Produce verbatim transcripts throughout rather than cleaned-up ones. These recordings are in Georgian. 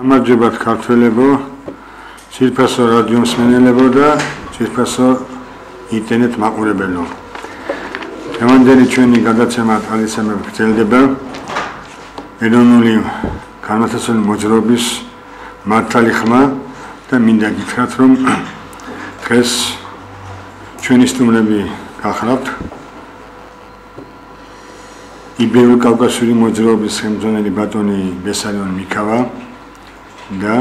გამარჯობათ ქართველებო, ძირფასო რადიომსმენელებო და ძირფასო ინტერნეტ მაყურებელო. დღევანდელი ჩვენი გადაცემა თვალისწინებით გრძელდება ეროვნული განმანათლებელი მოძრაობის მართალი ხმა და მინდა გითხრათ, რომ დღეს ჩვენი სტუმრები გახართ იბერო-კავკასიური მოძრაობის ხელმძღვანელი ბატონი ბესარიონ მიქავა და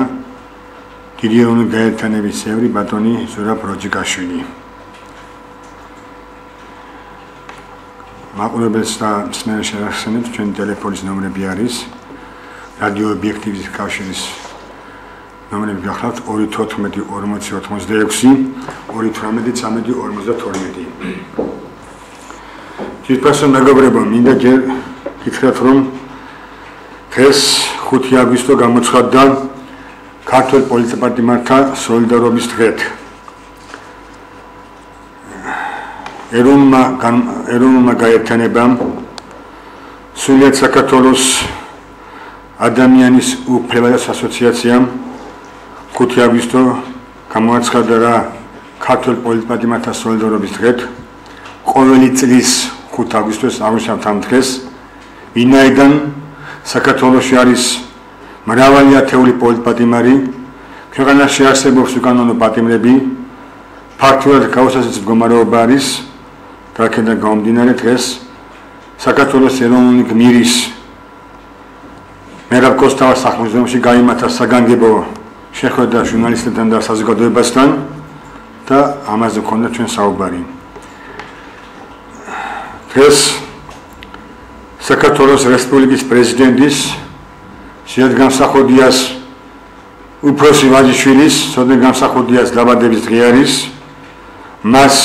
დიდი ეროვნული გაერთიანების წევრი ბატონი ზურაბ როჯიკაშვილი. მაყურებელს და მსმენელს შევახსენებთ, ჩვენი ტელეფონის ნომრები არის რადიო ობიექტივის კავშირის ნომრები გახლავთ ორი თოთხმეტი ორმოცი ათმოცდაექვსი, ორი თვრამეტი ცამეტი ორმოცდათორმეტი. ძირფასო მეგობრებო, მინდა ჯერ გითხრათ, რომ დღეს ხუთი აგვისტო გამოცხადდა ქართველ პოლიტპარტიებმა სოლიდარობის დღედ. ეროვნულმა გაერთიანებამ სულიად საქართველოს ადამიანის უფლებათა ასოციაციამ ხუთი აგვისტო გამოაცხადა რა ქართველ პოლიტპარტიებმა სოლიდარობის დღედ, ყოველი წლის ხუთი აგვისტოს აღნიშნავთ ამ დღეს, ვინაიდან საქართველოში არის მრავალი ათეული პოლიტპატიმარი, ქვეყანაში არსებობს უკანონო პატიმრები, ფაქტიურად გაუსაზრდელი მდგომარეობა არის. რაკედან გამომდინარე, დღეს საქართველოს ეროვნული გმირის მერაბ კოსტავას სახლ-მუზეუმში გაიმართა საგანგებო შეხვედრა ჟურნალისტებთან და საზოგადოებასთან და ამაზე გვქონდა ჩვენ საუბარი. დღეს საქართველოს რესპუბლიკის პრეზიდენტის ცოტნე გამსახურდიას უფროსი ვაჟიშვილის, ცოტნე გამსახურდიას დაბადების დღე არის. მას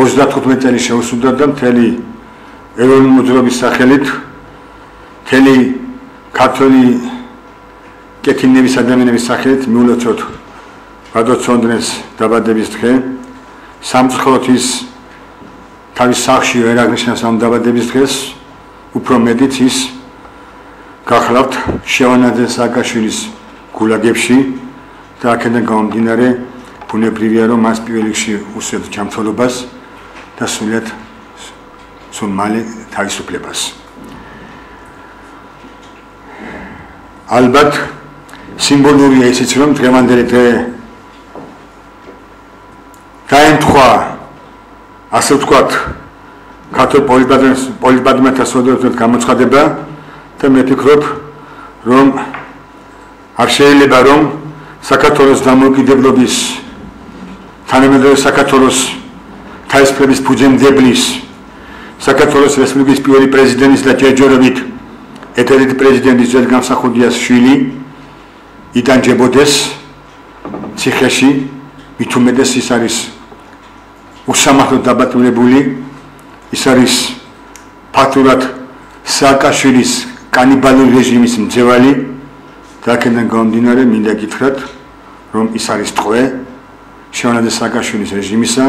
ოცდათხუთმეტი წელი შეუსრულდა და მთელი ეროვნული მოძრაობის სახელით, მთელი ქართველი კეთილნების ადამიანების სახელით მიულოცოთ გადაცოდნეს დაბადების დღე. სამწუხაროდ ის თავის სახლში ვერ აღნიშნავს ამ დაბადების დღეს, უფრო მეტიც ის გახლავთ შევანაძე სააკაშვილის გულაგებში და აქედან გამომდინარე ბუნებრივია, რომ მას პირველ რიგში უსვამს ჯანმრთელობას და სულიად სულ მალე თავისუფლებას. ალბათ სიმბოლურია ისიც, რომ დღევანდელი დღე დაემთხვა, ასე ვთქვათ, ქართველ პოლიტპატიმართა სოლიდარობის გამოცხადება და მეთქრობ, რომ არ შეიძლება, რომ საქართველოს დამოუკიდებლობის, თანამედროვე საქართველოს თავისუფლების ფუძემდებლის, საქართველოს რესპუბლიკის პირველი პრეზიდენტის და ჯერჯერობით ერთადერთი პრეზიდენტის ძველი გამსახურდიას შვილი იტანჯებოდეს ციხეში, მით უმეტეს ის არის უსამართლოდ დაბატონებული, ის არის ფაქტურად სააკაშვილის კანიბალურ რეჟიმის მძევალი და აქედან გამომდინარე მინდა გითხრათ, რომ ის არის ტყვე შევანაძე სააკაშვილის რეჟიმისა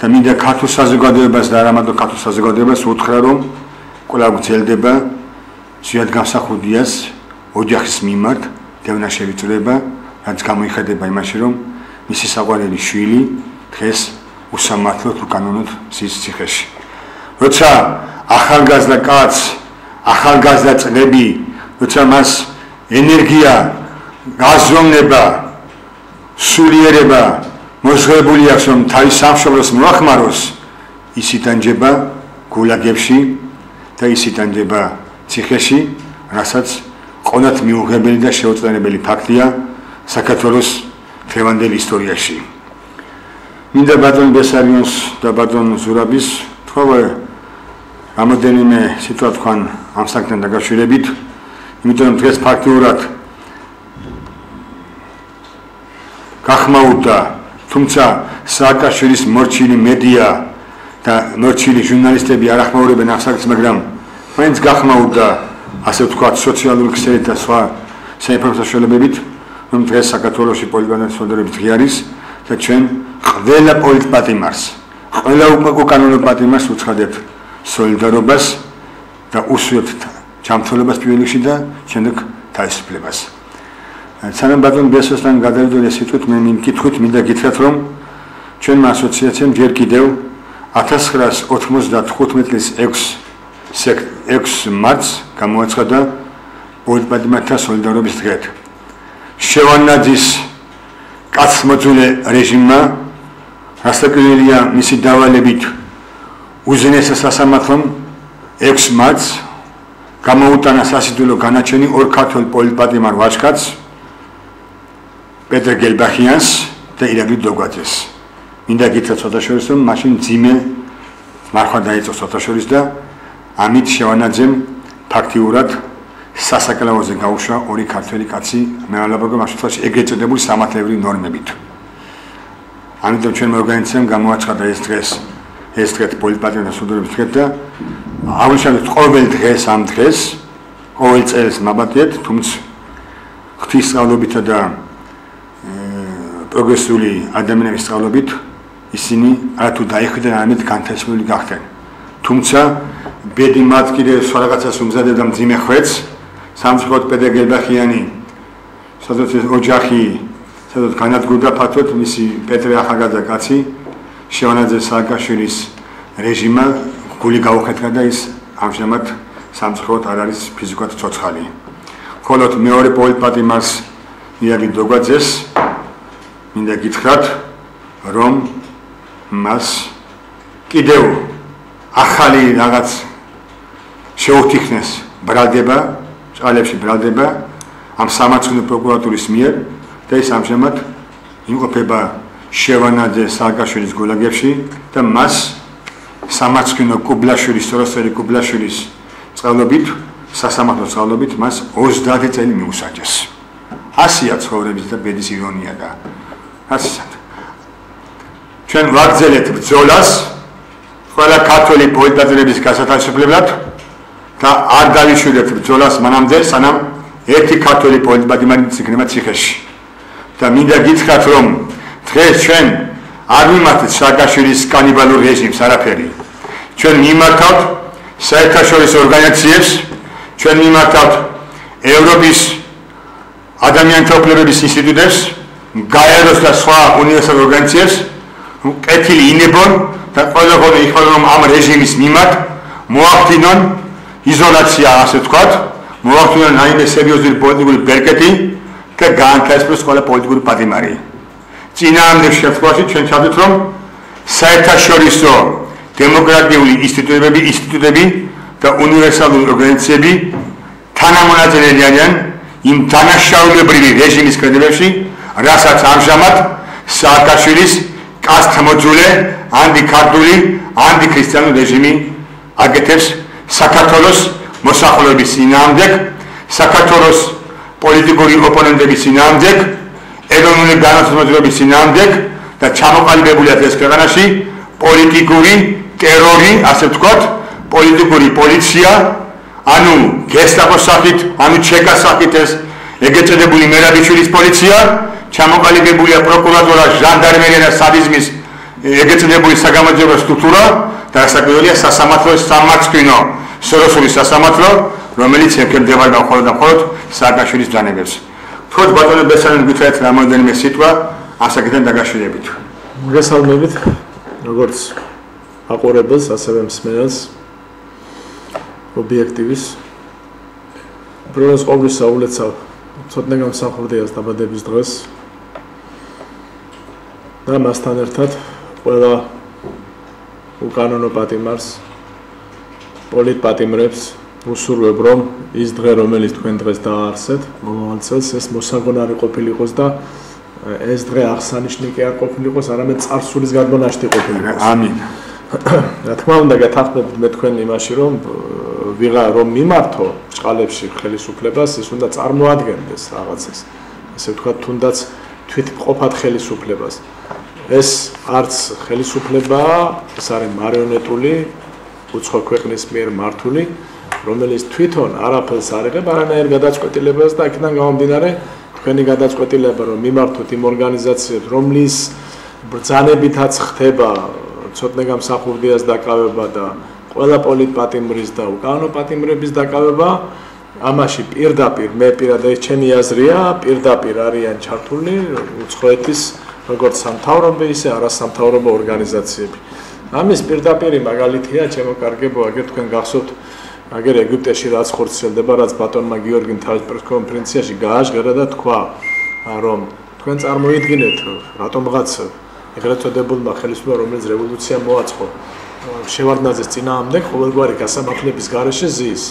და მინდა ქართულ საზოგადოებას და არა მარტო ქართულ საზოგადოებას უთხრა, რომ კვლავ გრძელდება ცოტნე გამსახურდიას ოჯახის მიმართ დევნაშევი წვრილება, რაც გამოიხედება იმაში, რომ მისი საყვარელი შვილი დღეს უსამართლოდ უკანონოდ მზის ციხეში. როცა ახალგაზრდა კაცს ახალგაზრდა წლები, როცა მას ენერგია, გაზრომნება, სულიერება მოსღებული აქვს, რომ თავის სამშობლოს მოახმაროს, ის იტანჯება გულაგებში და ის იტანჯება ციხეში, რასაც ყონად მიუღებელი და შეუწყენებელი ფაქტია საქართველოს დღევანდელ ისტორიაში. მინდა ბატონ ბესარიონს და ბატონ ზურაბის თქვა ამოდენიმე სიტუაცია თქვან ამ საკითხთან დაკავშირებით, იმიტომ რომ დღეს ფაქტიურად გახმაურდა, თუმცა სააკაშვილის მორჩილი მედია და მორჩილი ჟურნალისტები არ ახმაურებენ ამ საკითხს, მაგრამ მაინც გახმაურდა, ასე ვთქვათ, სოციალური ქსელით და სხვა საინფორმაციო საშუალებებით, რომ დღეს საქართველოში პოლიტპატიმართა სოლიდარობის დღე არის და ჩვენ ყველა პოლიტპატიმარს, ყველა უკანონო პატიმარს უცხადებთ სოლიდარობას და უსვამთ ჯანმრთელობას პირველ რიგში და შემდეგ თავისუფლებას. Ținem bătăm biesoslan gădăritul institut menim kitkhut mida gitrat rom, ჩვენ asociațiam dier kideu ათას ცხრაას ოთხმოცდათხუთმეტი წლის ექვსი მარტს გამოაცხადა ოლიმპიადმთა სოლიდარობის დღედ. შევანაძის კაცმოძულე რეჟიმმა, რასტაკელია მისი დავალებით უზენეს სასამართლომ ექვსი მარტს გამოუტანა სასიძულო განაჩენი ორ ქართველ პოლიტპატიმარ ვაჟკაცს პეტრე გელბახიანს და ირაკლი დოგვაძეს. Მინდა გითხრათ ცოტაშორის რომ მაშინ ძიმე მარხვა დაიწყო ცოტაშორის და ამით შევანაძემ ფაქტიურად სასაკელაოზე გაუშვა ორი ქართველი კაცი მეალაბაგო მასშტაბში ეგრეთ წოდებული სამართლებრივი ნორმებით. ამიტომ ჩვენ ორგანიზაციამ გამოაცხადა ეს დღეს ეს დღე პოლიტპარტიული სულიერების დღე და აღნიშნეთ ყოველ დღეს ამ დღეს ყოველ წელს მაბატეთ თუმცა ღვთისმსწავლობითა და პროგრესული ადამიანების სწავლობით ისინი არათუ დაიხვდნენ, არამედ განთავისუფლებული გახდნენ. Თუმცა ბედი მათ კიდევ სხვა რაღაცას უმზადებდა მძიმე ხვედს, სამწუხაროდ პეტრე გელბახიანი, სადაც ოჯახი, სადაც განადგურდა ფაქტობრივად მისი პეტრე ახალგაზრდა კაცი, შევანაძე სააკაშვილის რეჟიმმა გული გაუხეთქა და ის ამჟამად სამწუხაროდ არ არის ფიზიკურად ცოცხალი. ხოლო მეორე პოლიტპატიმარს ირაკლი დოგვაძეს მინდა გითხრათ, რომ მას კიდევ ახალი რაღაც შეუთითქნეს ბრალდება, ჭალებში ბრალდება ამ სამართლიანი პროკურატურის მიერ და ის ამჟამად იმყოფება შევანაძე სააკაშვილის გულაგებში და მას სამართლიანი კუბლაშვილის, სწოროსწორი კუბლაშვილის წყალობით, სასამართლო წყალობით მას ოცდაათი წელი მიუსაჯეს. ასია ცხოვრების და ბედის ირონია და ასეთ. ჩვენ ვაგრძელებთ ბრძოლას ყველა ქართველი პოლიტპატიმრების გასათანხმებლად და არ დავიშვილებთ ბრძოლას მანამდე, სანამ ერთი ქართველი პოლიტპატიმარი იქნება ციხეში. და მინდა გითხრათ, რომ დღეს ჩვენ არ მიმართეთ სააკაშვილის კანიბალურ რეჟიმს არაფერი. ჩვენ მიმართავთ საერთაშორისო ორგანიზაციებს, ჩვენ მიმართავთ ევროპის ადამიანთა უფლებების ინსტიტუტებს, გაეროს და სხვა უნივერსალურ ორგანიზაციებს კეთილი ინებონ და ყველაფერი იხვალონ რომ ამ რეჟიმის მიმართ მოახდინონ იზოლაცია, ასე ვთქვათ, მოახდინონ რაიმე სერიოზული პოლიტიკური ბერკეტი და გაანთავისუფლოს ყველა პოლიტიკური პატიმარი. წინააღმდეგ შემთხვევაში ჩვენ ჩავთვლით, რომ საერთაშორისო დემოკრატიული ინსტიტუტები ინსტიტუტები და უნივერსალური ორგანიზაციები თანამონაწილე არიან იმ დანაშაულებრივი რეჟიმის კრედებებში, რასაც ამჟამად სააკაშვილის კაცთმოძულე ანტიქართული, ანტიქრისტიანული რეჟიმი აკეთებს საქართველოს მოსახლეობის წინააღმდეგ, საქართველოს პოლიტიკური ოპონენტების წინააღმდეგ, ეროვნული განსხვავებების წინააღმდეგ და ჩამოყალიბებულია ეს ქვეყანაში პოლიტიკური ტერორი, ასე ვთქვათ, პოლიტიკური პოლიცია, ანუ გესტაპოს სახით, ანუ ჩეკას სახით ეს ეგრეთ წოდებული მერაბიშვილის პოლიცია ჩამოყალიბებულია პროკურატურა, ჟანდარმერია და სადიზმის ეგრეთ წოდებული საგამოძიებო სტრუქტურა და რასაკვირველია სასამართლოს სამართლიანო სოროსული სასამართლო, რომელიც ექვემდებარება მხოლოდ და მხოლოდ სააკაშვილის ბრძანებებს. თქოს ბატონო ბესარიონ გითხრათ რამოდენიმე სიტყვა ასაკიდან დაკავშირებით. მოგესალმებით როგორც აყურებელს, ასევე მსმენელს ობიექტივის. პროგრამის ყოვლისა უვლეცავ ცოტნე გამსახურდიას დაბადების დღეს და მასთან ერთად ყველა უკანონო პატიმარს, პოლიტპატიმრებს უსურვებ, რომ ის დღე, რომელიც თქვენ დღეს დააარსეთ, მომავალ წელს ეს მოსაგონარი ყოფილიყოს და ეს დღე აღსანიშნავი კი არ ყოფილიყოს, არამედ წარსულის გაბნაში ყოფილიყოს. ამინ. რა თქმა უნდა, გეთანხმებით მე თქვენ იმაში, რომ ვიღარ რომ მიმართო ჭყალებში ხელისუფლებას, ეს უნდა წარმოადგენდეს რაღაცას, ასე ვთქვათ, თუნდაც თვითმყოფად ხელისუფლებას. ეს არც ხელისუფლებაა, ეს არის მარიონეტული, უცხო ქვეყნის მიერ მართული, რომელიც თვითონ არაფერს არ იღებს, არანაირ გადაწყვეტილებას და იქიდან გამომდინარე თქვენი გადაწყვეტილება, რომ მიმართოთ იმ ორგანიზაციებს, რომლის ბრძანებითაც ხდება ცოტნე გამსახურდიას დაკავება და ყველა პოლიტპატიმრის და უკანონო პატიმრების დაკავება, Amashi პირდაპირ მე პირადად ჩემი აზრია, პირდაპირ არიან ჩართული უცხოეთის როგორც სამთავრობო ისე არასამთავრობო ორგანიზაციები. Ამის პირდაპირი მაგალითია ჩემო კარგებო, აგერ თქვენ გახსოვთ, აგერ ეგვიპტეში რაც ხორციელდება, რაც ბატონმა გიორგიმ თავის პრესკონფერენციაში გააჟღერა და თქვა, რომ თქვენ წარმოიდგინეთ, რატომღაც ეგრეთ წოდებულმა ხელისუფლებამ, რომელიც რევოლუცია მოაწყო, შევარდნაძის წინააღმდეგ ყოველგვარი გასამართლების გარეშე ზის.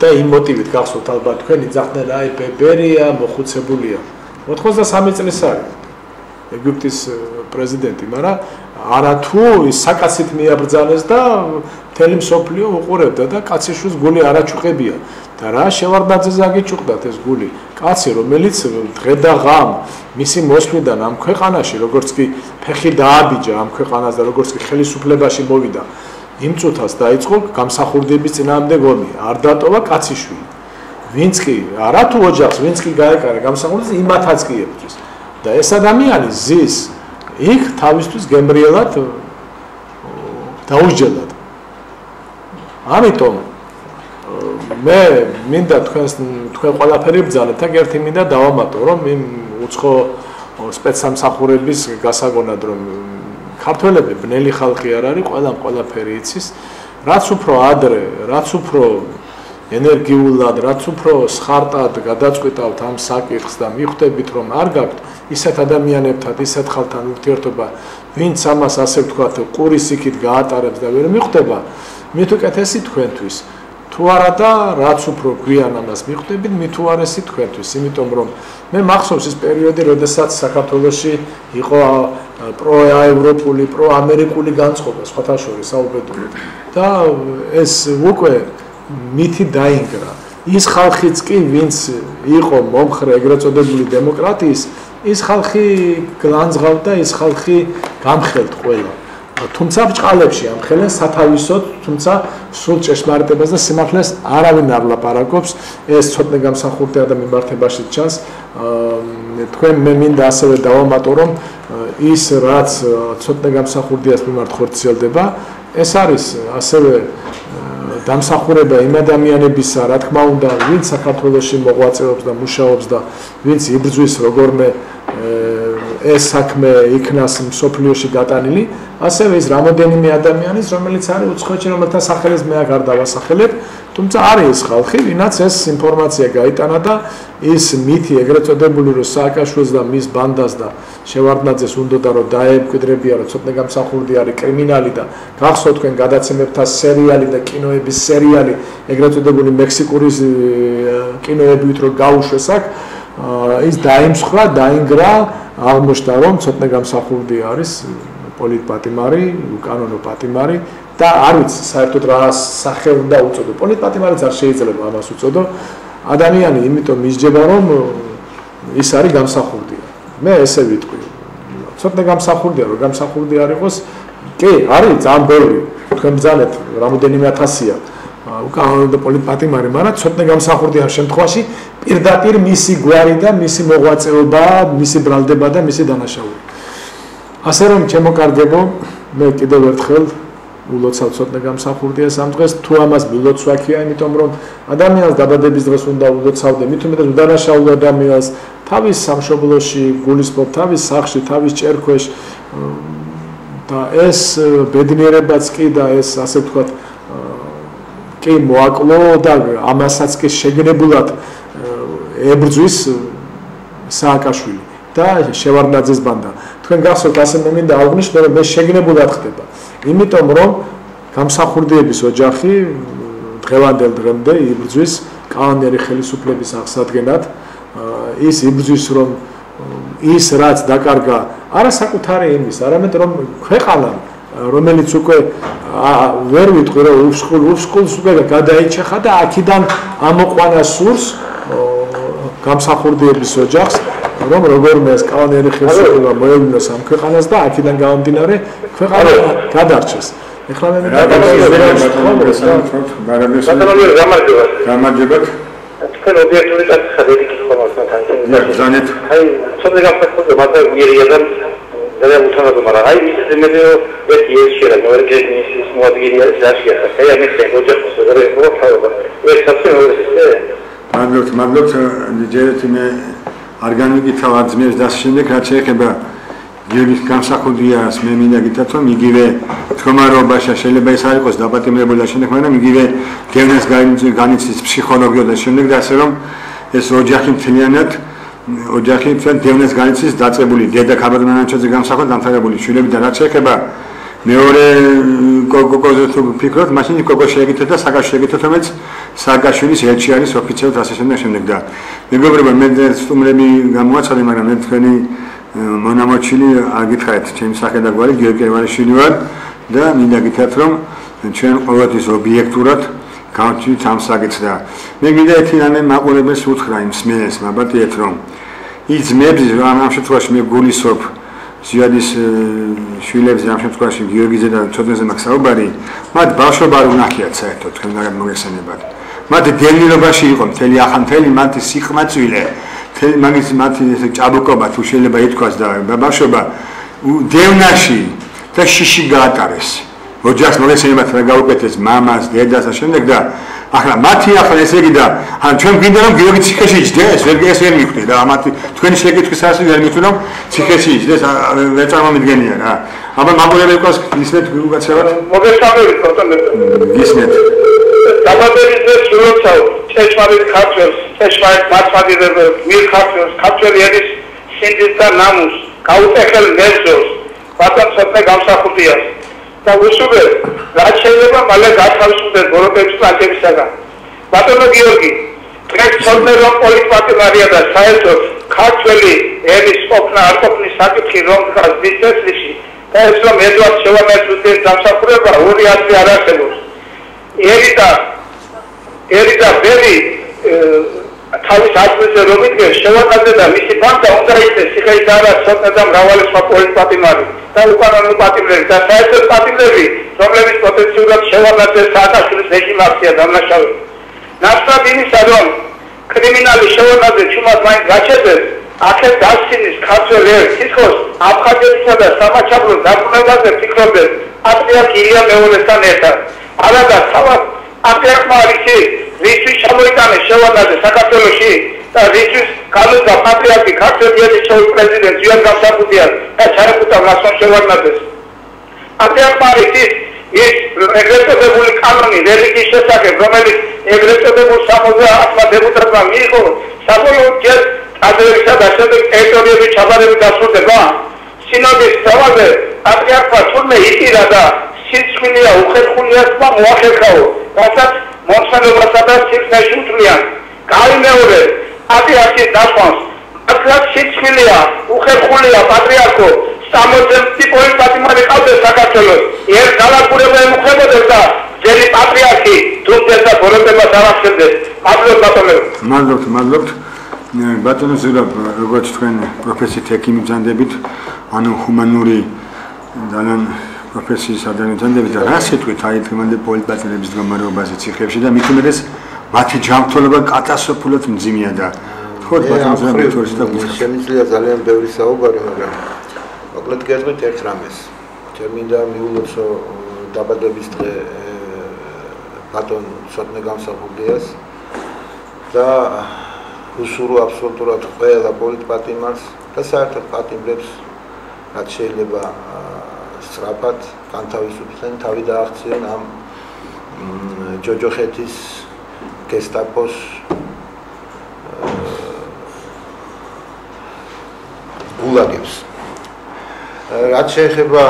Da, îi motivit că sunt albat cu ei, zahne la Iberia, Mohucebulia. Mă tocmai da sami înțelesari. Egiptis prezidentii, mara, aratu, sakasit mi-a brzanez da, telim sopliu, ucureb da, da, cați și zguli araciucebia. Dar așa vardați zagi ciucdate zguli. Cați romeliți, redagam, misi mosmidan, am cuhana și Rogorski, pehidabija, am cuhana de Rogorski, helisupleba și movida. Იმ წუთას დაიწყო გამსახურდების წინააღმდეგ ომი. Არ დატოვა კაციშვილი. Ვინც კი არა თუ ოჯახს, ვინც კი გაეკარა გამსახურდეს, იმათაც კი ებრძვის. და ეს ადამიანი ზის იქ თავისთვის გემრიელად დაუსჯელად. ამიტომ მე მინდა თქვენს თქვენ ყველაფერი ბრძანეთ და ერთი მინდა დავამატო, რომ იმ უცხო სპეცსამსახურების გასაგონად რომ ქართველები ბნელი ხალხი არ არის, ყველამ ყველაფერი იცის. Რაც უფრო ადრე, რაც უფრო ენერგიულად, რაც უფრო ხარტად გადაწყვეტავთ ამ საკითხს და მიხვდებით, რომ არ გაქვთ ისეთ ადამიანებთან, ისეთ ხალხთან ურთიერთობა, ვინც ამას ასე ვთქვათ, ყურის იქით გაატარებს და ვერ მიხვდება, მით უკეთესი თქვენთვის. Თუ არა და რაც უფრო გვიან ამას მიხვდებით, მით უარესი თქვენთვის, იმიტომ რომ მე მახსოვს ის პერიოდი, როდესაც საქართველოში იყო პროევროპული, პროამერიკული განწყობა, სხვათა შორის საუბედურით. და ეს უკვე მითი დაინგრა. Ის ხალხიც კი, ვინც იყო მომხრე ეგრეთ წოდებული დემოკრატიის, ის ხალხი განძღავდა, ის ხალხი გამხელთ ყველა. Თუმცა ბჭყალებში ამხელენ სათავისოდ, თუმცა სულ ჭეშმარიტებას და სიმართლეს არავინ არ ლაპარაკობს. ეს ცოტნე გამსახურდია და მიმართებაში ჩანს. Თქვენ მე მინდა ასევე დავამატო, რომ ის რაც ცოტნე გამსახურდიას მიმართ ხორციელდება, ეს არის ასევე დამსახურება იმ ადამიანებისა, რა თქმა უნდა, ვინც საქართველოში მოღვაწეობს და მუშაობს და ვინც იბრძვის როგორმე ეს საქმე იქნას მსოფლიოში გატანილი, ასევე ის რამოდენიმე ადამიანის, რომელიც არის უცხოეთში, რომელთა სახელს მე აღარ დავასახელებ, თუმცა არის ეს ხალხი, ვინაც ეს ინფორმაცია გაიტანა და ის მითი ეგრეთ წოდებული, რომ სააკაშვილს და მის ბანდას და შევარდნაძეს უნდა რომ დაემკვიდრებია, რომ ცოტნე გამსახურდია არის კრიმინალი და გახსოვთ თქვენ გადაცემებთა სერიალი და კინოების სერიალი, ეგრეთ წოდებული მექსიკური კინოებით რომ გაუშვეს აქ, ის დაიმსხვრა, დაინგრა, აღმოჩნდა რომ ცოტნე გამსახურდია არის პოლიტპატიმარი, უკანონო პატიმარი და არ ვიცი საერთოდ რა სახელი უნდა უწოდო. Პოლიტპატიმარიც არ შეიძლება ამას უწოდო. Ადამიანი იმიტომ ისჯება რომ ის არის გამსახურდია. მე ესე ვიტყვი. Ცოტნე გამსახურდია, რომ გამსახურდია არ იყოს, კი, არის ძალიან ბევრი. Თქვენ ბრძანეთ რამოდენიმე ათასია. Უკანონო და პოლიტპატიმარი, მაგრამ ცოტნე გამსახურდია შემთხვევაში პირდაპირ მისი გვარი და მისი მოღვაწეობა, მისი ბრალდება და მისი დანაშაული. Ასე რომ ჩემო კარგებო, მე კიდევ ერთხელ ულოცავ ცოტნე გამსახურდიას ამ დღეს, თუ ამას მილოცვაქია, იმიტომ რომ ადამიანს დაბადების დღეს უნდა ულოცავდე, მით უმეტეს უდანაშაულ ადამიანს, თავის სამშობლოში, გულისხმობ, თავის სახლში, თავის ჭერქვეშ და ეს ბედნიერებაც კი და ეს ასე ვთქვათ კი მოაკლო და ამასაც კი შეგნებულად ებრძვის სააკაშვილი და შევარდნაძის ბანდა. Თქვენ გახსოვთ ასე მე მინდა აღვნიშნო რომ მე შეგნებულად ხდება. Იმიტომ რომ გამსახურდიების ოჯახი დღევანდელ დღემდე იბრძვის კანონიერი ხელისუფლების აღსადგენად. Ის იბრძვის რომ ის რაც დაკარგა არა საკუთარი იმის, არამედ რომ ქვეყანა რომელიც უკვე ვერ ვიტყვი რომ უსხულ უსხულს უკვე გადაეჩეხა და აქიდან ამოყვანა სურს გამსახურდიების ოჯახს, რომ როგორმე ეს კანონიერი ხელისუფლება მოევლინოს ამ ქვეყანას და აქედან გამომდინარე ქვეყანა გადარჩეს. Ეხლა მე გამარჯობათ. Თქვენ ობიექტური წაკითხა დიდი ხომასთან თანხმობთ. ზანეთ. აი, ცოტა გამსახურდა მაგრამ უიერია და და უთავაზო, მაგრამ აი ეს მე ერთი ეს შეიძლება მოერგე ის მოადგინეს დაშია. აი ამის ეგოჯახს ვერ ვიყო თავად. Mablots, mablots, djeretime organiki tavadzmevs da shemdeg rats ekheba გიორგის გამსახურდიას მე მინდა გითხრათ რომ იგივე მდგომარეობაში შეიძლება ეს არ იყოს დაპატიმრებული და შემდეგ მაგრამ იგივე გენას განიცდის ფსიქოლოგია და შემდეგ და ასე რომ ეს ოჯახი მთლიანად ოჯახი მთლიანად გენას განიცდის დაწებული დედა ქაბადმანანჩოძე გამსახურდია დამთავრებული შვილები და რაც შეეხება მეორე კოკოზე თუ ფიქრობთ მაშინ კოკო შეგეთეთ და სააკაშვილი შეგეთეთ რომელიც სააკაშვილის ერთში არის ოფიციალურად ასე შემდეგ და მეგობრებო მე სტუმრები გამოაცხადე მაგრამ მე თქვენი მონამოჩილი აგითხეთ ჩემი სახელმწიფო გიორგი ევანიშვილი ვარ და მინდა გითხრათ რომ ჩვენ ყოველთვის ობიექტურად გავჩვით ამ საკითხს და მე მინდა ერთი რამე მაყურებელს უთხრა იმ სმენელს მაბატიეთ რომ ის ძმები რომ ამ შემთხვევაში მე გულისხმობ ზიადის შვილებზე ამ შემთხვევაში გიორგიზე და ცოტნეზე მაქვს საუბარი მათ ბავშვობა არ უნახიათ საერთოდ თქვენ მოგესწრებათ მათ დელილობაში იყო მთელი ახანთელი მათი სიხმაწვილე მაგის მათი ესე ჭაბუკობა თუ შეიძლება ითქვას და ბავშვობა დევნაში და შიში გაატარეს. ოჯახს მოგესალმებით რა გაუკეთეს მამას, დედას და შემდეგ და ახლა მათი ახლა ესე იგი და ან ჩვენ გვინდა რომ გიორგი ციხეში იჯდეს, ვერ ეს ვერ მივხვდი და მათი თქვენი შეკითხვის ასე ვერ მივხვდი რომ ციხეში იჯდეს, ვერ წარმომიდგენია რა. აბა მაგურები ყავს ისეთ გულგაცრავად. მოგესალმებით თოთონებს. ისეთ დაბადების სულოცაო ეშმარეთ ქართველს ეშმარეთ მართვადებელ მირ ქართველს ქართველი ენის სინდის და ნამუს გაუტეხელ მეზოს ბატონ ცოტნე გამსახურდიას და უსუბე რაც შეიძლება მალე გათავისუფლდეს ბოროტების პლანებისაგან ბატონო გიორგი დღეს ცოტნე რომ პოლიტპატიმარია და საერთოდ ქართველი ენის ყოფნა არ ყოფნის საკითხი რომ დგას დისციპლინში და ეს რომ ედვარდ შევარდნაძის დამსახურება ორი ათი არ არსებობს ერიდა ერიდა ბერი თავის ადგილზე რომ იდგეს შევაკაძე და მისი ბანდა უნდა იქნეს სიხეით არა ცოტნე და მრავალი სხვა პოლიტპატიმარი და უკანონო პატიმრები და საერთოდ პატიმრები რომლებიც პოტენციურად შევაკაძეს სააკაშვილის რეჟიმს აქცია დამნაშავე ნაცვლად იმისა რომ კრიმინალი შევაკაძე ჩუმად მაინც გაჩერდეს აქეთ დასცინის ქართველ ერთ თითქოს აფხაზეთისა და სამაჩაბლო დაბრუნებაზე ფიქრობდნენ პატრიარქ ილია მეორესთან ერთად არადა თავად აპერმა რიცი რიცი შემოიტანე შევარდნაძე საქართველოში და რიცის კალუდა პატრიარქი ქართველების შოუს პრეზიდენტი ზიად გამსახურდიას და ჩარეკუტა ლასონ შევარდნაძეს აპერმა რიცი ის ეგრეთწოდებული კანონი რელიგიის შესახებ რომელიც ეგრეთწოდებულ სამოცდაათმა დეპუტატმა მიიღო საბოლოო ჯერ ტაძრებისა და შემდეგ ტერიტორიების ჩაბარებით დასრულდება სინოდის ძალაზე პატრიარქმა თურმე იტირა და სიცმინეა უხერხულიასმა მოახერხაო რასაც მოსმენობრასა და სიკვდილში უთვლიან გაიმეორე პატრიარქის დასვანს მართლაც სიცმინეა უხერხულია პატრიარქო სამოცდაათი პოლიტპატიმარი ყავდა საქართველოს ერთ დალაგურება ემუხებოდეს და ძველი პატრიარქი დუმდეს და ბოროტებას არ ახსენდეს მადლობთ ბატონებო მადლობთ მადლობთ ბატონო ზურაბ როგორც თქვენ პროფესიით ეკიმი ბრძანდებით ანუ ჰუმანური ძალიან პროფესიის ადამიანები და რა სიტყვით აითქმამდე პოლიტპატრიარქების მდგომარეობაზე ციხეებში და მithumedes მათი ჯანმრთელობა კატასტროფულად მძიმეა და ხოთ ბატონს და შემიძლია ძალიან ბევრი საუბარი მაგრამ მოკლედ გეტყვით ერთ რამეს ჩემ მინდა მიულოცო დაბადების დღე ბატონ ცოტნე გამსახურდიას და უსურო აბსოლუტურად ყველა პოლიტპატიმარს და საერთოდ პატიმრებს რაც შეიძლება სწრაფად განთავისუფლდნენ თავი დააღწიონ ამ ჯოჯოხეთის გესტაპოს გულაგებს. რაც შეეხება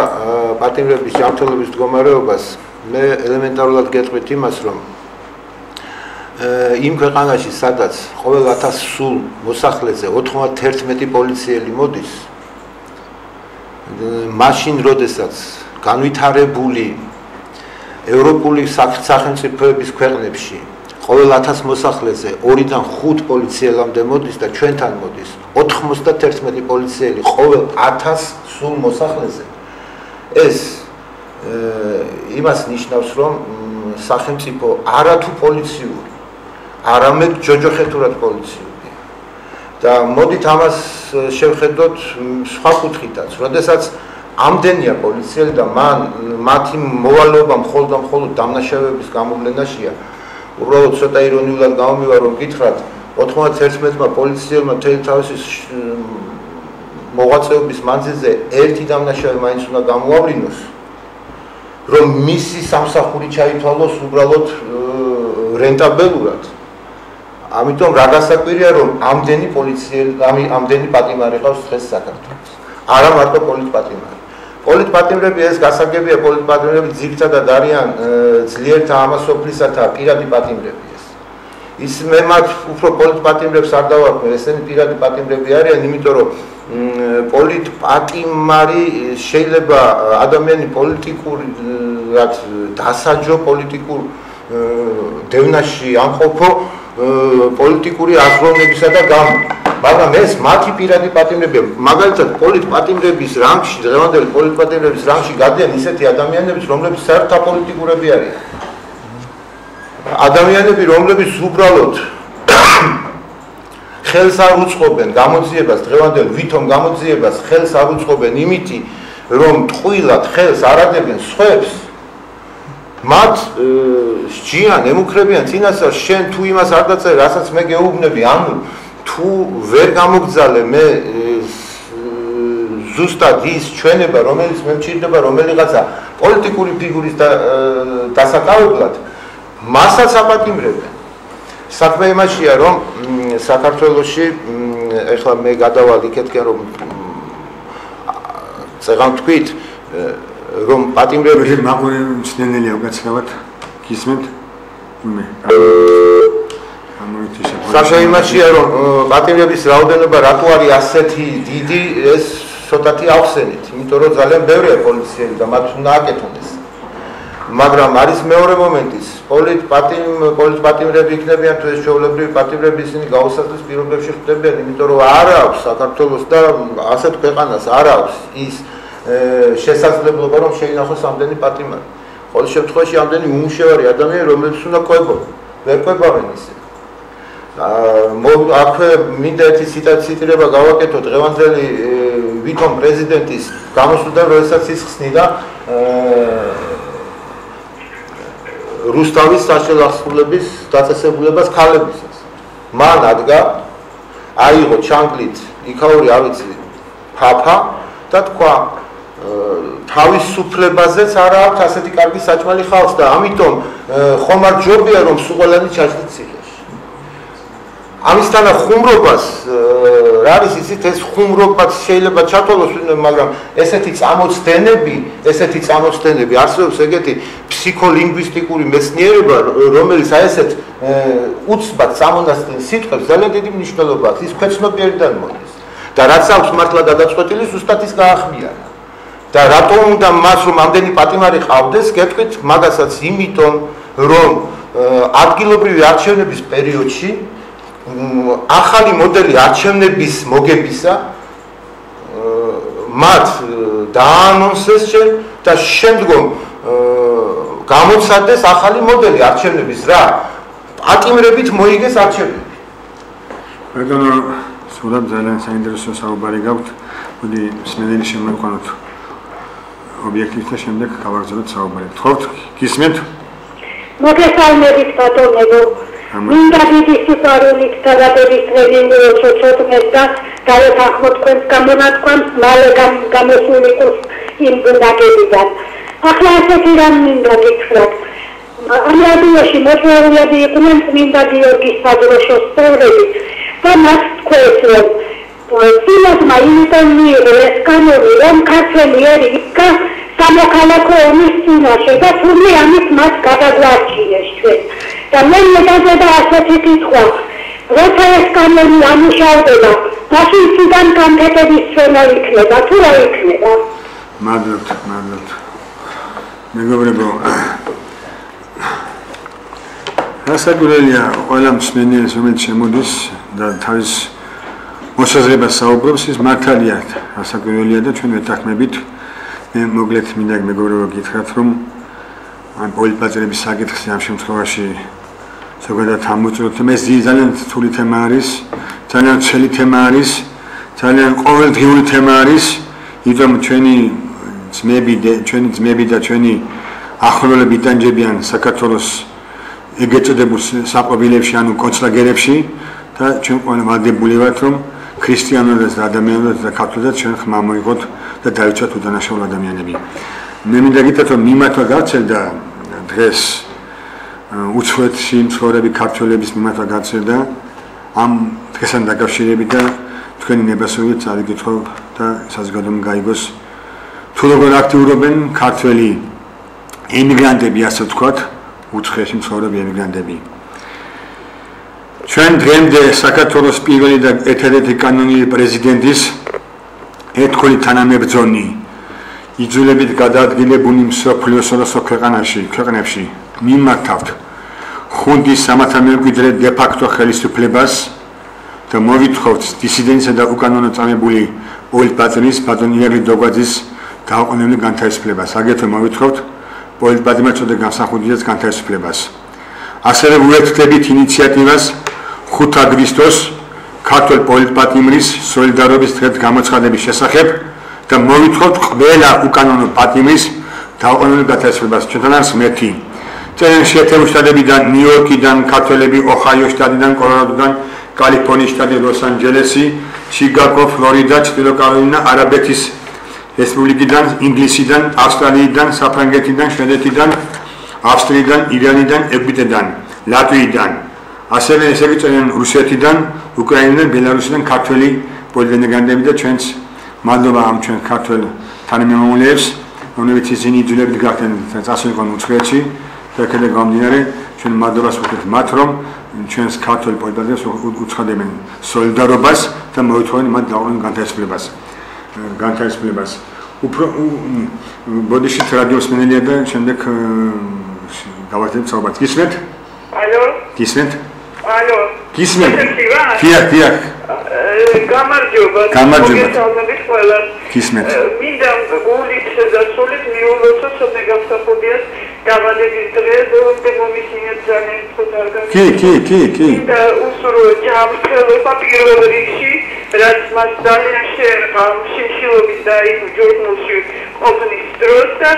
პატიმრების ჯანმრთელობის მდგომარეობას, მე ელემენტარულად გეტყვით იმას, რომ იმ ქვეყანაში, სადაც ყოველ ათას სულ მოსახლეზე ოთხმოცდაერთმეტი პოლიციელი მოდის მაშინ, როდესაც განვითარებული ევროპული სახელმწიფოების ქვეყნებში ყოველ ათას მოსახლეზე ორიდან ხუთ პოლიციელამდე მოდის და ჩვენთან მოდის ოთხმოცდაერთმეტი პოლიციელი ყოველ ათას სულ მოსახლეზე. ეს იმას ნიშნავს, რომ სახელმწიფო არათუ პოლიციური, არამედ ჯოჯოხეთურად პოლიციური. და მოდით ამას შევხედოთ სხვა კუთხითაც, როდესაც ამდენია პოლიციელი და მან მათი მოვალეობა მხოლოდ და მხოლოდ დამნაშავეების გამოვლენაშია, უბრალოდ ცოტა ირონიულად გამომივარ რომ გითხრათ ოთხმოცდაერთმა პოლიციელმა თელი თავის მოღვაწეობის მანძილზე ერთი დამნაშავე მაინც უნდა გამოავრინოს რომ მისი სამსახური ჩაითვალოს უბრალოდ რენტაბელურად ამიტომ რა გასაკვირია რომ ამდენი პოლიციელი ამდენი პატიმარი ყავს დღეს საქართველოს არა მარტო პოლიტპატიმარი პოლიტპატიმრები ეს გასაგებია პოლიტპატიმრები ძირითადად არიან ძლიერ თამასოფლისა და პირადი პატიმრები ეს ის მე მათ უფრო პოლიტპატიმრებს არ დავარქმევ ესენი პირადი პატიმრები არიან იმიტომ რომ პოლიტპატიმარი შეიძლება ადამიანი პოლიტიკურად დასაჯო პოლიტიკურ დევნაში ამყოფო პოლიტიკური აზროვნებისა და გამო. Მაგრამ ეს მათი პირადი პატიმრებია. Მაგალითად, პოლიტპატიმრების რანგში, დღევანდელი პოლიტპატიმრების რანგში გადიან ისეთი ადამიანები, რომლებიც საერთოდ აპოლიტიკურები არიან. Ადამიანები, რომლებიც უბრალოდ ხელს არ უწყობენ გამოძიებას, დღევანდელ ვითომ გამოძიებას ხელს არ უწყობენ იმითი, რომ ტყუილად ხელს არ ადებენ სხვებს მათ სჯიან ემუქრებიან წინასწარ შენ თუ იმას არ დაწერ რასაც მე გეუბნები ანუ თუ ვერ გამოგძალე მე ზუსტად ის ჩვენება რომელიც მე მჭირდება რომელიღაცა პოლიტიკური ფიგურის დასაკავებლად მასაც აპატიმრებენ საქმე იმაშია რომ საქართველოში ეხლა მე გადავალ იქეთკენ რომ წეგან თქვით რომ პატიმრები მაყურებელი მცნენელია უკაცრავად გისმენთ მე ამოითიშა საშემაშია რომ პატიმრების რაოდენობა რატო არის ასეთი დიდი ეს ცოტათი ავხსენით იმიტომ რომ ძალიან ბევრია პოლიციელი და მათ უნდა აკეთონ ეს მაგრამ არის მეორე მომენტიც პოლიტპატიმ პოლიტპატიმრები იქნებიან თუ ეს შეულებრივი პატიმრები ისინი გაუსაზრდელ პირობებში ხდებიან იმიტომ რომ არ აქვს საქართველოს და ასეთ ქვეყანას არ აქვს ის შესაძლებლობა რომ შეინახოს ამდენი პატიმარი. Ყოველ შემთხვევაში ამდენი უმუშევარი ადამიანი რომელიც უნდა კვებოდა. ვერ კვებავენ ისე. აა აქვე მინდა ერთი ციტირება გავაკეთო დღევანდელი ვითომ პრეზიდენტის გამოსვლიდან როდესაც ის ხსნიდა რუსთავის საშუალო სასწავლებლის დაწესებულებას ქალებისას. მან ადგა აიღო ჩანკლით იქაური არ ვიცი ფაფა და თქვა თავისუფლებაზეც არ აქვს ასეთი კარგი საჭმელი ხალხს და ამიტომ ხომ არ ჯობია რომ სულყელანი ჩაჭდით ციხეში. ამისთან ხუმრობას რა არის იცით ეს ხუმრობაც შეიძლება ჩათვალოს მაგრამ ესეთი წამოცდენები, ესეთი წამოცდენები არსებობს ეგეთი ფსიქოლინგვისტიკური მეცნიერება რომელიც აი ესეთ უცბად სამონასწრე სიტყვებს ძალიან დიდი მნიშვნელობა აქვს. ის ქვეცნობიერიდან მოდის. და რაც აქვს მართლა გადაწყვეტილი ზუსტად ის გაახმიანა. და რატო უნდა მას რომ ამდენი პატიმარი ყავდეს გეტყვით მაგასაც იმიტომ რომ ადგილობრივი არჩევნების პერიოდში ახალი მოდელი არჩევნების მოგებისა მათ დაანონსეს შენ და შემდგომ გამოცადეს ახალი მოდელი არჩევნების რა პატიმრებით მოიგეს არჩევნები რადგან სულაც ძალიან საინტერესო საუბარი გაქვთ მოდი სმენელი შემოვიყვანოთ Obiectivele și unde că avem zilele sau mai mult. Kismet? Nu că s-au meritat o nevoie. Mintea de disciplină, lipsa de disciplină, o societate care s-a făcut ca monat cu mai legam cam o sunică în bunda de viață. Acela se tira mintea de disciplină. Aia de și motorul de cum mintea de orchestra de șostere. Dar n-ați cunoscut. Filos mai întâlnii, rescanuri, om cațelieri, ca samokalako omistina și da furni amit mas gata glaciile știu. Dar noi ne dată da asociatit cu Rota rescanuri amușau de la Mașin sidan cam tete disfena ikneba, tura ikneba. Madrut, madrut. Megobrebo. Rasagurelea olam smenele sumit shemudis, dar tavis მოსაზრება საუბრობს ის მართალია, ასაკურველია და ჩვენ ვეთანხმებით. მე მოკლედ მინდა მეგობრებო გითხრათ, რომ ამ პოლიტპატიმრების საკითხს ამ შემთხვევაში ზოგადად ამოწუროთ. ეს ძალიან რთული თემა არის, ძალიან ცელი თემა არის, ძალიან ყოველდღიური თემა არის, იმიტომ ჩვენი ძმები, ჩვენი ძმები და ჩვენი ახლობლები იტანჯებიან საქართველოს ეგვეწოდებოდა საყვებილებში ანუ კონცლაგერებში და ჩვენ ყველანი ვალდებული ვართ რომ ქრისტიანულებს და ადამიანებს და ქართველებს ჩვენ ხმა მოიღოთ და დაივიწყოთ უდანაშაულო ადამიანები. მე მინდა გითხრათ რომ მიმართვა გააჩნდა დღეს უცხოეთში მცხოვრები ქართველების მიმართვა გააჩნდა ამ დღესთან დაკავშირებით და თქვენი ნებასვები წაიკითხავ და საზოგადოებამ გაიგოს თუ როგორ აქტიურობენ ქართველი ემიგრანტები ასე ვთქვათ უცხოეთში მცხოვრები ემიგრანტები. Ჩვენ დღემდე საქართველოს პირველი და ერთადერთი კანონიერი პრეზიდენტის ერთგული თანამებრძოლი იძულებით გადაადგილებული მსოფლიოს ორასოც ქვეყანაში, ქვეყნებში მიმართავთ ხუნტის სამართალმემკვიდრე დე-ფაქტო ხელისუფლებას და მოვითხოვთ დისიდენტსა და უკანონო წამებული პოლიტპატიმრის ბატონი ირაკლი დოგვაძის დაუყოვნებლივ განთავისუფლებას. აგრეთვე მოვითხოვთ პოლიტპატიმარ ცოტნე გამსახურდიას განთავისუფლებას. Ასევე ვუერთდებით ინიციატივას ხუთი აგვისტოს ქართველ პოლიტპატიმრის სოლიდარობის დღეს გამოცხადების შესახებ და მოვითხოვთ ყველა უკანონო პატიმრის დაუყოვნებლივ განთავისუფლებას. ჩვენთან არის მეთი წერილი შეერთებული შტატებიდან, ნიუ-იორკიდან, ქართველები ოჰაიოს შტატიდან, კოლორადოდან, კალიფორნიის შტატი, ლოს-ანჯელესი, ჩიკაგო, ფლორიდა, ჩრდილო კაროლინა, არაბეთის რესპუბლიკიდან, ინგლისიდან, ავსტრალიიდან, საფრანგეთიდან, შვედეთიდან, ავსტრიიდან, ირანიდან, ეგვიპტიდან, ლატვიიდან. Ასევე ესები წერენ რუსეთიდან, უკრაინიდან, ბელარუსიდან ქართველი პოლიტემიგრანტები და ჩვენს მადლობა ამ ჩვენ ქართველ თანამემამულეებს, რომლებიც ისინი იძულებით გახდნენ წასულიყვნენ უცხოეთში და აქედან გამომდინარე ჩვენ მადლობას ვუხდით მათ, რომ ჩვენს ქართველ პოლიტიკას უცხადებენ სოლიდარობას და მოითხოვენ მათ დაუყოვნებლივ განთავისუფლებას. განთავისუფლებას. Უფრო ბოდიშით რადიოს მენელია და შემდეგ გავაკეთებ საუბარს. გისმენთ? ალო? გისმენთ? ალო. გისმენთ? დიახ, დიახ. გამარჯობა. გამარჯობა. გისმენთ. მინდა გულით და სულით მიულოცო ცოტნე გამსახურდიას დაბადების დღეს, რომ მომისმინეთ ძალიან მწუხარგან. კი, კი, კი, კი. და უსურო ჯანმრთელობა პირველ რიგში, რაც მას ძალიან შეერყა შინშილობის და ჯურნალში ყოფნის დროს და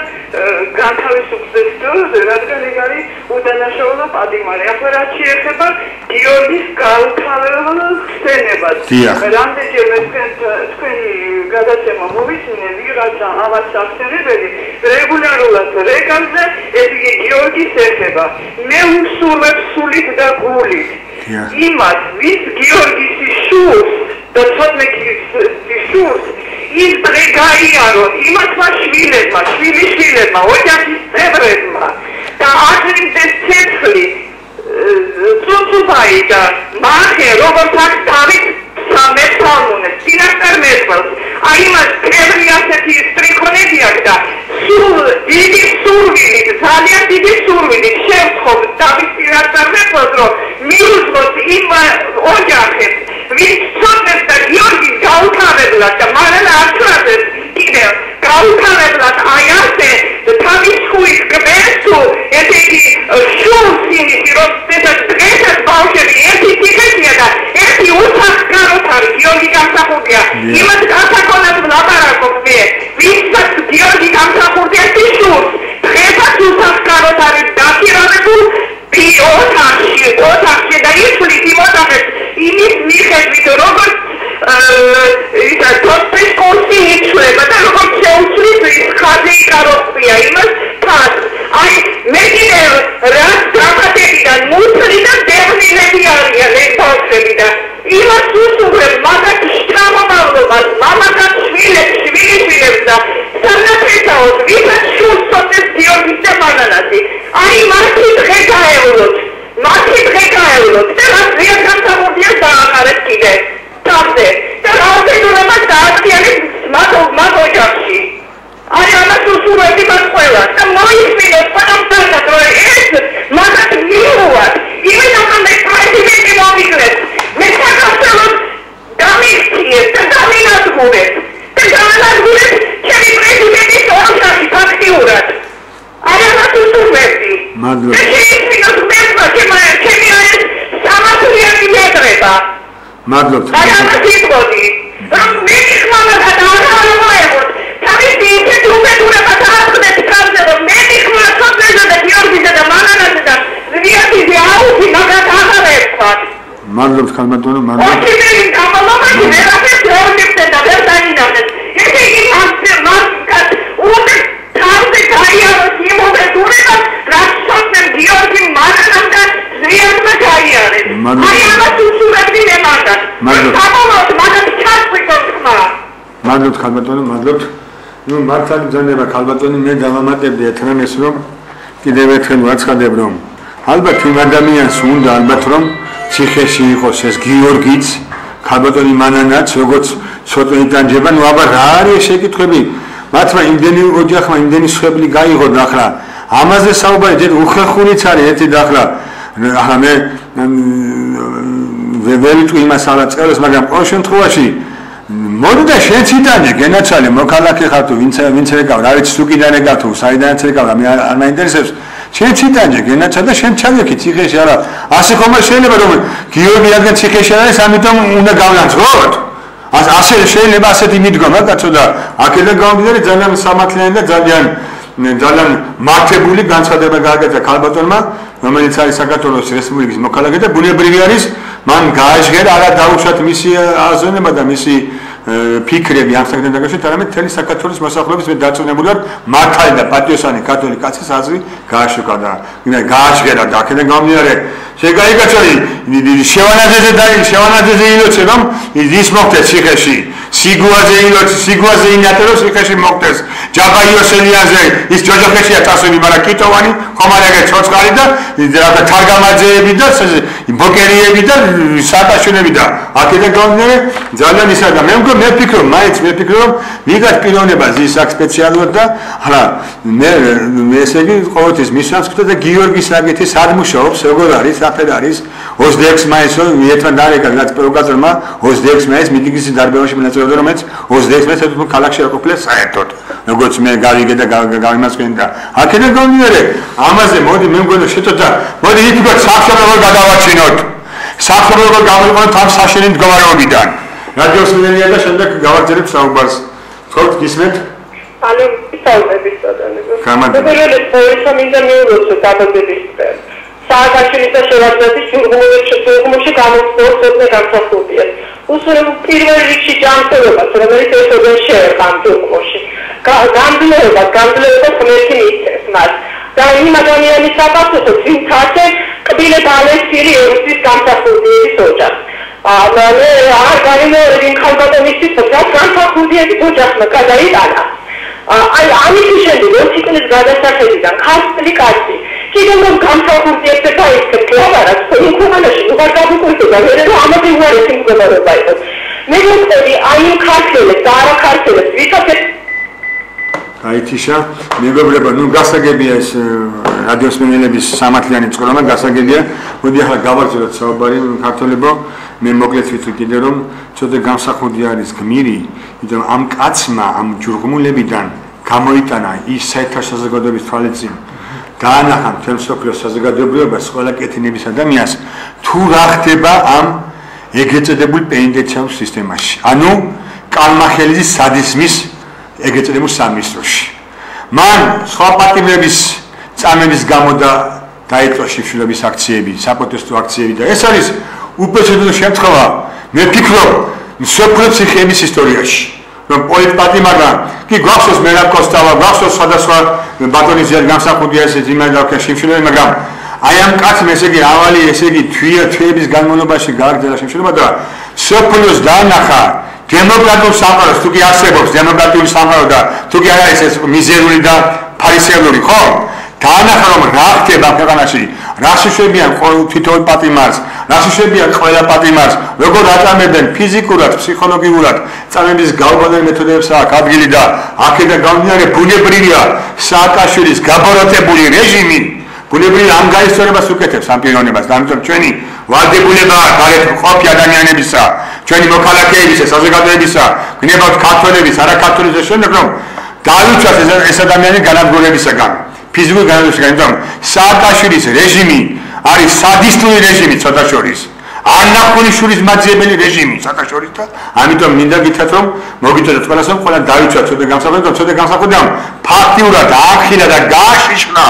განთავისუფლების დროს, რადგან ეგ არის უდანაშაულო პატიმარი. ახლა რაც შეეხება გიორგის გაუთავებელ ხსენებას. რამდენჯერმე თქვენი გადაცემა მოვისმინე, ვიღაცა ამას ახსენებელი რეგულარულად რეკალზე ეს გიორგის ეხება. მე ვუსურვებ სულით და გულით იმას, ვის გიორგის შულს და ცოტნე გიშურს ის დღე გაიარო იმათმა შვილებმა, შვილიშვილებმა, ოჯახის წევრებმა და აშენდეს ცეცხლი წუწუბაი და მახე, როგორც აქ თავით სამეთალმუნეს, წინასწარ მეზღვას, აი მას კევრი ასეთი სტრიქონები აქვს და დიდი სურვილით, ძალიან დიდი სურვილით შევთხოვ თავით წინასწარ მეზღვას, რომ მიუძღოთ იმ ოჯახებს Vin Sotnes da Georgi Gautaverlat da Marana Atrases ide Gautaverlat ayate Tamiskuis gmesu etegi shulsini irotsetas dresas balsheri eti tiketia da eti utak garotari Georgi Gamsakurdya imat gasakonat vlabarakov me visat Georgi Gamsakurdya tishurs dresas utak garotari dakiravebul ოთახში, ოთახში და ისვლით იმ ოთახებს იმის მიხედვით, როგორც თოთის კურსი იცვლება და როგორც შეუცვლით ის ხაზი იკაროფია იმას თავს. აი, მე კიდევ რაც დამატებიდან მუცლი და დევნილები არიან ეს ბავშვები და იმას უსურვებ მაგათ შთამომავლობას, მამაკაც შვილებს, შვილიშვილებს და სანათესაოდ ვისაც შულს ცოტნეს გიორგის და ბანანას. Ai, mati drega eurot, mati drega eurot, te las via Gamsakurdya da akaret kide, tavde, te raudenoba da aktialis mato magojakshi. Ai, amas usuroedi mas qvelas, da moisvinot patamtsardat, ro es magat miuvat, imeda ham me prezidenti momiqlet, me საქართველოს გამიხციეს და დამინადგურეთ, და დამინადგურეთ ჩემი პრეზიდენტის ოჯახი ფაქტიურად. Ai, amas usuroedi Madre. Madre. Madre. Marlow Skalmaton, Marlow. O să fie în Amalo, mai bine, la fel de orice se dă, dar da din altă. Este în Amsterdam, unde tante Gaia o simă de durere, rașot de Dior din Marlow, dar Zion de Gaia. Aia la susura din Amanda. Amalo, Marlow Skalmaton, Marlow Skalmaton, Marlow. Nu, Marlow Skalmaton, ne davamate de etrenesrom, ki devetre nuatska debrom. Albat იმ ადამიანს უნდა ალბათ რომ ციხეში იყოს ეს გიორგიც ქალბატონი მანანაც როგორც ცოტნიდან ჯება ნუ აბა რა არის შეკითხები მათმა იმდენი ოჯახმა იმდენი შეხები გაიღო დახლა ამაზე საუბარი ჯერ უხეხურიც არის ერთი დახლა ახლა მე ვეველი თუ იმას არ აწყეროს მაგრამ ყოველ შემთხვევაში მოდი და შენ ციტანე გენაცალე მოქალაქე ხარ თუ ვინც ვინც ეკავ რა ვიცი თუ კიდან ეკავ თუ საიდანაც ეკავ მე არ მაინტერესებს შეციტანჯე გენაცა და შენ ჩავიქი ციხეში არა ასე ხომ შეიძლება რომ გიორგი აგენ ციხეში არის ამიტომ უნდა გავლანძღოთ ასე შეიძლება ასეთი მიდგომა კაცო და აქედან გამომდინარე ძალიან სამართლიანი და ძალიან ძალიან მართებული განცხადება გააკეთა ქალბატონმა რომელიც არის საქართველოს რესპუბლიკის მოქალაქე და ბუნებრივი არის მან გააჟღერა არა დაუშვათ მისი აზროვნება და მისი ფიქრები ამ საკითხთან დაკავშირებით, არამედ მთელი საქართველოს მოსახლეობის მე დარწმუნებულად მართალი და პატიოსანი კათოლიკე კაცის აზრი გააშუქა და გააჟღერა და აქედან გამომდინარე შეგაიგაცოი შევანაძეზე და შევანაძეზე ილოცე რომ ის მოხდეს ციხეში სიგუაზე ილოცე სიგუაზე ინატეროს ციხეში მოხდეს ჯაბაიოსელიანზე ის ჯოჯოხეშია წასული მაგრამ კიტოვანი ხომალაგე ცოცხალი და რა თარგამაძეები და ბოკერიები და სააკაშვილები და აქედან გამომდინარე ძალიან ისა და მე მგონი მე ფიქრობ მაინც მე ფიქრობ ვიღაც პიროვნებას ის აქ სპეციალურად და რა მე ესე იგი ყოველთვის მისვამს ხდა და გიორგის აგეთის არ მუშაობს როგორ არის აფერ არის ოცდაექვსი მაისს ერთმან დარეკა რაც პროგრამმა ოცდაექვსი მაისს მიდგის დარბევაში მონაწილეობდა რომელიც ოცდაექვსი მაისს თვითონ ქალაქში აკოფლეს საერთოდ როგორც მე გავიგე და გავიმასკენ და აქედან გამომდინარე ამაზე მოდი მე მგონი შეთო და მოდი იგივე სახშობლო გადავაჩინოთ სახშობლო გამოვიყოთ ამ საშენი მდგომარეობიდან Radios Milenia da shundak gavarzerib saubars. Txobt gismet? Alo, saubarbis adani. Gamardelet polisa minda meulotse gabardebisdan. Saakashvili da shevardadis ურგუმელში ურგუმელში გამოხსნეს ცოტნე გამსახურდია. Უსურებ პირველ რიგში ჯანმრთელობას, რომელიც ესოდენ შეერყა ამ ურგუმელში. გამძლეობა, გამძლეობა ხმეთი მისცეს მას. და იმ ადამიანის საპასუხო თვინთაზე კბილებ ალესირი ერთვის გამსახურდიელის ოჯახს. Აბანე არ განმეორე ვინ ხალბატონის სოფლად განსახურდიელი ოჯახმა გადაიტანა. აი ამის შემდეგ ორი წლის გადასახედიდან ქართლი კაცი კიდევ რომ განსახურდიებს დაიწყე კლავარაც ინკუბაციაში უღარ დაგუკეთდა ვერე რომ ამაზე უარი სიმღერება იყო. მე მგონი აი ქართლებს და არა ქართლებს ვისაც გაითიშა მეგობრებო ნუ გასაგებია ეს რადიოს მენელების სამართლიანი წყრომა გასაგებია მოდი ახლა გავაგზავნოთ საუბარი ქართლებო მე მოკლედ ვიტყვი კიდე რომ ცოტა გამსახურდია არის გმირი, იმიტომ ამ კაცმა ამ ჯურგმულებიდან გამოიტანა ის საერთაშორისო საზოგადოების თვალეწინ. დაანახა მთელ მსოფლიოს საზოგადოებრივობას, ყველა კეთილების ადამიანს თუ რა ხდება ამ ეგრეთ წოდებულ პენიტენციალურ სისტემაში. ანუ კალმახელიძის სადიზმის ეგრეთ წოდებულ სამისტროში. მან სხვა პარტიების წამების გამო და დაიწყო შიფშილობის აქციები, საპროტესტო აქციები და ეს არის უპირატესობა შემთხვევა მე ფიქრობ მსოფლიოს ციხეების ისტორიაში რომ პოლიტპარტი მაგრამ კი გვახსოვს მე რა კოსტავა გვახსოვს სხვადასხვა ბატონის ძიად გამსახურდია ესეც იმან დავქრა შიმშილები მაგრამ აი ამ კაცს ესე იგი ავალი ესე იგი თვია თვეების განმავლობაში გააგრძელა შიმშილება და მსოფლიოს დაანახა დემოკრატიულ სამყაროს თუ კი არსებობს დემოკრატიული სამყარო და თუ კი არ არის ეს მიზერული და ფარისევლური ხო დაანახა რომ რა ხდება ქვეყანაში რაში შებიან თითოეულ პარტიმარს რაში შებიან ყველა პარტიმარს როგორ აწამებენ ფიზიკურად ფსიქოლოგიურად წამების გაუგონებელი მეთოდებებს აქვს ადგილი და აქედან გამომდინარე ბუნებრივია სააკაშვილის გაბოროტებული რეჟიმი ბუნებრივი ამ გაისწორებას უკეთებს ამ პიროვნებას და ამიტომ ჩვენი ვალდებულება გარეთ მყოფი ადამიანებისა ჩვენი მოქალაქეებისა საზოგადოებისა გნებავთ ქართველების არა ქართველებს და შემდეგ რომ დაიჭიროს ეს ადამიანები განადგურებისაგან ფიზიკურ განვითარებაში განვითარება. სააკაშვილის რეჟიმი არის სადისტური რეჟიმი ცოტა შორის. ანახონიშვილის მაძიებელი რეჟიმი ცოტა შორის და ამიტომ მინდა გითხრათ რომ მოგიწოდეთ ყველას რომ ყველა დაიცვათ ცოტა გამსახურდიამ, ცოტა გამსახურდიამ ფაქტიურად აახილა და გააშიშნა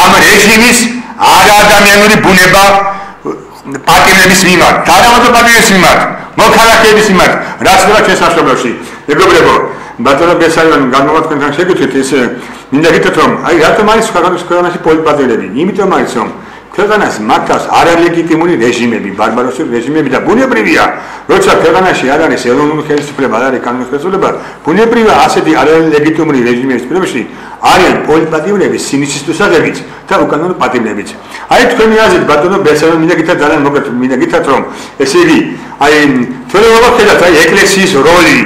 ამ რეჟიმის არაადამიანური ბუნება პარტიების მიმართ, თანამდებობო პარტიების მიმართ, მოქალაქეების მიმართ, რაც ხდება ჩვენს სამშობლოში. მეგობრებო, ბატონო ბესარიანი, განმოვაცხადებთ შეკითხვით, ეს მინდა გითხრათ, რომ აი რატომ არის ქვეყანაში პოლიტპატიმრები? იმიტომ არის, რომ ქვეყანას მართავს არალეგიტიმური რეჟიმები, ბარბაროსული რეჟიმები და ბუნებრივია, როცა ქვეყანაში არ არის ეროვნული ხელისუფლება, არ არის კანონური ხელისუფლება, ბუნებრივია ასეთი არალეგიტიმური რეჟიმების პირობებში არიან პოლიტპატიმრები სინისტუსადებით და უკანონო პატიმრებიც. Ai თქვენი აზრით ბატონო ბესარიანი, მინდა გითხრათ ძალიან მოგეთ, მინდა გითხრათ, რომ ესე იგი, აი თქვენ მოგახსენეთ აი ეკლესიის როლი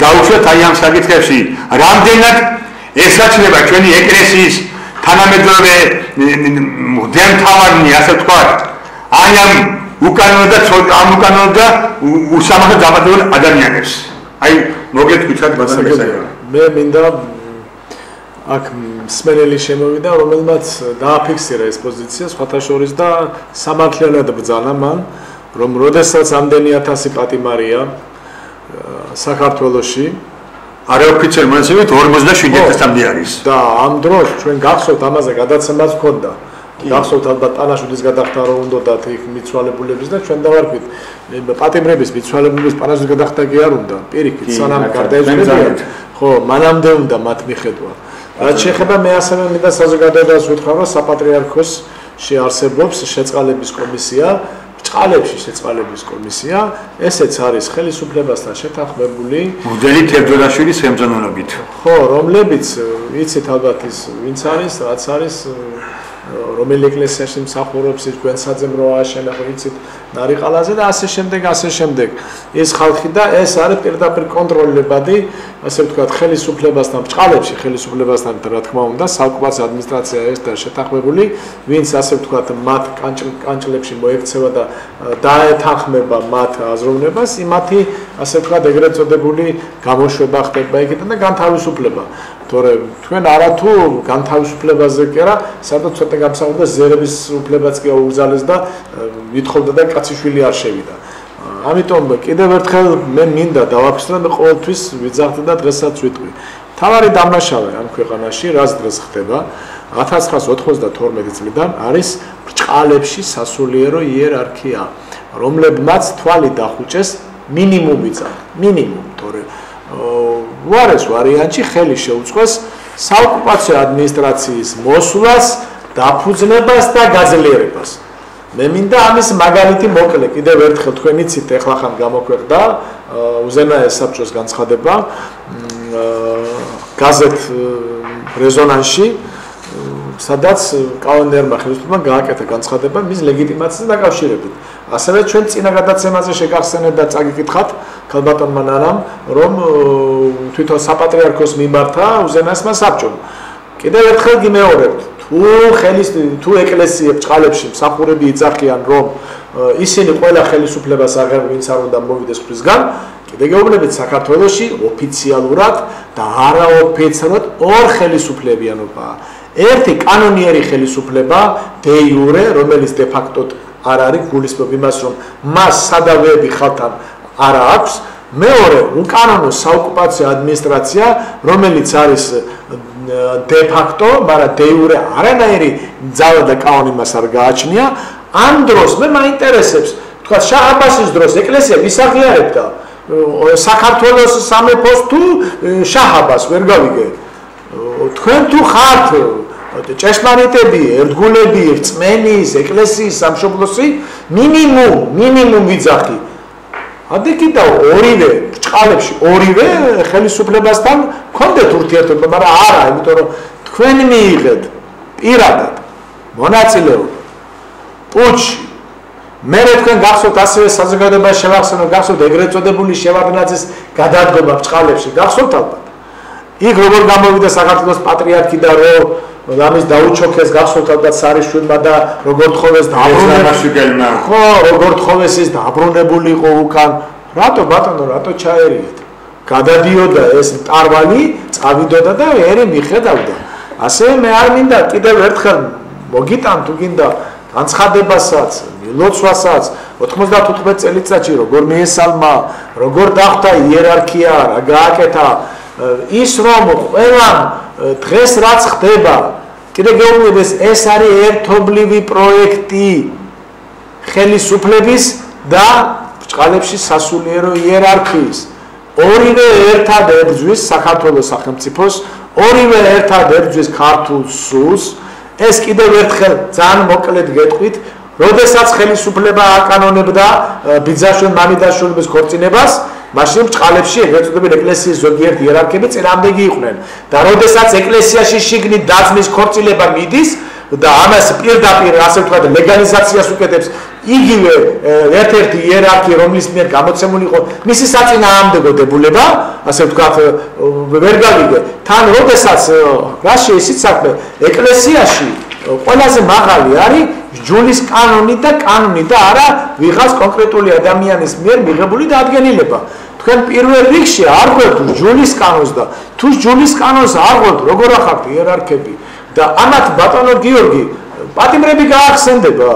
დაუშვათ აი ამ საკითხებში, რამდენად ესაჩნდება ჩვენი ეკლესიის თანამედროვე მოდერნთავანი, ასე ვთქვათ, აი ამ უკანონო და ამ უკანონო და უსამართლო დამატებულ ადამიანებს. აი მოგეთქვით ბატონო ბესარიანი. მე მინდა აქ მსმენელი შემოვიდა, რომელმაც დააფიქსირა ეს პოზიცია, სხვათაშორის და სამართლიანად ბრძანა მან, რომ როდესაც ამდენი ათასი პატიმარია საქართველოში, არაოფიციალურ მონაცემით ორმოცდაშვიდი ათასამდე არის. და ამ დროს ჩვენ გახსოვთ ამაზე გადაცემაც ჰქონდა. გახსოვთ ალბათ პანაშვილის გადახდა რომ უნდათ იქ მიცვალებულების და ჩვენ დავარქვით პატიმრების მიცვალებულების პანაშვილის გადახდა კი არ უნდა, პირიქით, სანამ გარდაეცვალებიან. ხო, მანამდე უნდა მათ მიხედვა. Რაც შეეხება მე ასევე მინდა საზოგადოებას ვეთქვამ, რომ საპატრიარქოს შეარსებობს შეწყალების კომისია, ბჭყალებში შეწყალების კომისია, ესეც არის ხელისუფლებასთან შეთანხმებული მოდელი თევდორაშვილის ხელმძღვანელობით. ხო, რომლებიც იცით ალბათ ის ვინც არის, რაც არის რომელი ეკლესიაში მსახურობს, ის გვენსაძემროა შეიძლება იცით ნარიყალაზე და ასე შემდეგ, ასე შემდეგ. ეს ხალხი და ეს არის პირდაპირ კონტროლირებადი, ასე ვთქვათ, ხელისუფლებასთან, ბჭყალებში ხელისუფლებასთან, რა თქმა უნდა, საუკეთესო ადმინისტრაცია ერთად შეთანხმებული, ვინც ასე ვთქვათ, მათ კანჭლებში მოექცევა და დაეთანხმება მათ აზროვნებას, იმათი ასე ვთქვათ, ეგრეთ წოდებული გამოშვება ხდება იქიდან და განთავისუფლება. Tore, თქვენ არათუ განთავისუფლებაზე კი არა, სადაც ცოტნე გამსახურდია ზერების უფლებაც კი უგზალეს და ვითხოვდა და კაციშვილი არ შევიდა. Ამიტომ კიდევ ერთხელ მე მინდა დავაფიქრა და ყოველთვის ვიძახთ და დღესაც ვიტყვი. Თავარი დამნაშავე ამ ქვეყანაში რაც დღეს ხდება, ათასცხრაასოთხმოცდათორმეტი წლიდან არის ბჭყალებში სასულიერო იერარქია, რომლებმაც თვალი დახუჭეს მინიმუმიცა, მინიმუმ, თორე უარეს ვარიანტში ხელი შეუწყოს საოკუპაციო ადმინისტრაციის მოსვლას, დაფუძნებას და გაძლიერებას. მე მინდა ამის მაგალითი მოკლე კიდევ ერთხელ თქვენ იცით, ეხლა ხან გამოქვეყნდა უზენაეს საბჭოს განცხადება გაზეთ რეზონანსში, სადაც კალენდერმა ხელისუფლებამ გააკეთა განცხადება მის ლეგიტიმაციას დაკავშირებით. Ასევე ჩვენ წინა გადაცემაზე შეგახსენეთ და წაგიკითხათ ქალბატონმა ნანამ, რომ თვითონ საპატრიარქოს მიმართა უზენაესმა საბჭომ. Კიდევ ერთხელ გიმეორებთ, თუ ხელის თუ ეკლესიებს ბჭყალებში მსახურები იძახიან, რომ ისინი ყველა ხელისუფლებას აღარ ვინც არ უნდა მოვიდეს ხვრისგან, კიდევ გეუბნებით საქართველოში ოფიციალურად და არაოფიციალურად ორ ხელისუფლებიანობაა. Ერთი კანონიერი ხელისუფლება დე იურე, რომელიც დე ფაქტოდ არ არის, გულისხმობ იმას, რომ მას სადავეები ხალხთან არ აქვს, მეორე უკანონო საოკუპაციო ადმინისტრაცია, რომელიც არის დე ფაქტო, მაგრამ დე იურე არანაირი ძალა და კანონი მას არ გააჩნია. Ამ დროს მე მაინტერესებს, თქვა შაჰ აბასის დროს ეკლესია ვის აღიარებდა საქართველოს სამეფოს თუ შაჰ აბას, ვერ გავიგე. Თქვენ თუ ხართ ჭეშმარიტები, ერთგულები, რწმენის, ეკლესიის, სამშობლოსი, მინიმუმ, მინიმუმ ვიძახი. ადე კიდე ორივე ბჭყალებში, ორივე ხელისუფლებასთან გქონდეთ ურთიერთობა, მაგრამ არა, იმიტომ რომ თქვენ მიიღეთ პირადად მონაწილეობა პუტჩში. მე თქვენ გახსოვთ ასევე საზოგადოებას შევახსენოთ, გახსოვთ ეგრეთ წოდებული შევარდნაძის გადადგომა ბჭყალებში, გახსოვთ ალბათ. Იქ როგორ გამოვიდა საქართველოს პატრიარქი და რომ ამის დაუჩოქეს გახსოვთ ალბათ სარიშვილმა და როგორ თხოვეს დაბრუნებულიყო. ხო, როგორ თხოვეს ის დაბრუნებული იყო უკან. რატო ბატონო, რატო ჩაერიეთ? გადადიოდა ეს მტარვალი, წავიდოდა და ერი მიხედავდა. ასე მე არ მინდა კიდევ ერთხელ მოგიტან თუ გინდა განცხადებასაც, მილოცვასაც, ოთხმოცდათოთხმეტ წელიწადში როგორ მიესალმა, როგორ დახვდა იერარქია, რა გააკეთა ის რომ ყველა დღეს რაც ხდება, კიდე გეუბნები, ეს არის ერთობლივი პროექტი. ხელისუფლების და ბჭყალებში სასულიერო იერარქიის ორივე ერთად ებრძვის საქართველოს სახელმწიფოს, ორივე ერთად ებრძვის ქართულ სულს. ეს კიდევ ერთხელ ძალიან მოკლედ გეტყვით, როდესაც ხელისუფლება აკანონებდა ბიძაშვილ მამიდაშვილების ქორწინებას, მაშინ ბჭყალებში ეგრეთ წოდებული ეკლესიის ზოგიერთი იერარქები წინააღმდეგი იყვნენ. და როდესაც ეკლესიაში შიგნით დაძმის ქორწილება მიდის და ამას პირდაპირ ასე ვთქვათ ლეგალიზაციას უკეთებს იგივე ერთ-ერთი იერარქი, რომლის მიერ გამოცემულიყო მისი საწინააღმდეგო დებულება, ასე ვთქვათ ვერ გავიგე. თან როდესაც რა შეიძლება საქმე ეკლესიაში ყველაზე მაღალი არის ჯულის კანონი და კანონი და არა ვიღაც კონკრეტული ადამიანის მიერ მიღებული დადგენილება. Când პირველ რიგში არ გვერდ ჯულის კანონს და თუ ჯულის კანონს არ გვერდ როგორ ახავთ იერარქები და ამათ ბატონო გიორგი პატიმრები გაახსენდება.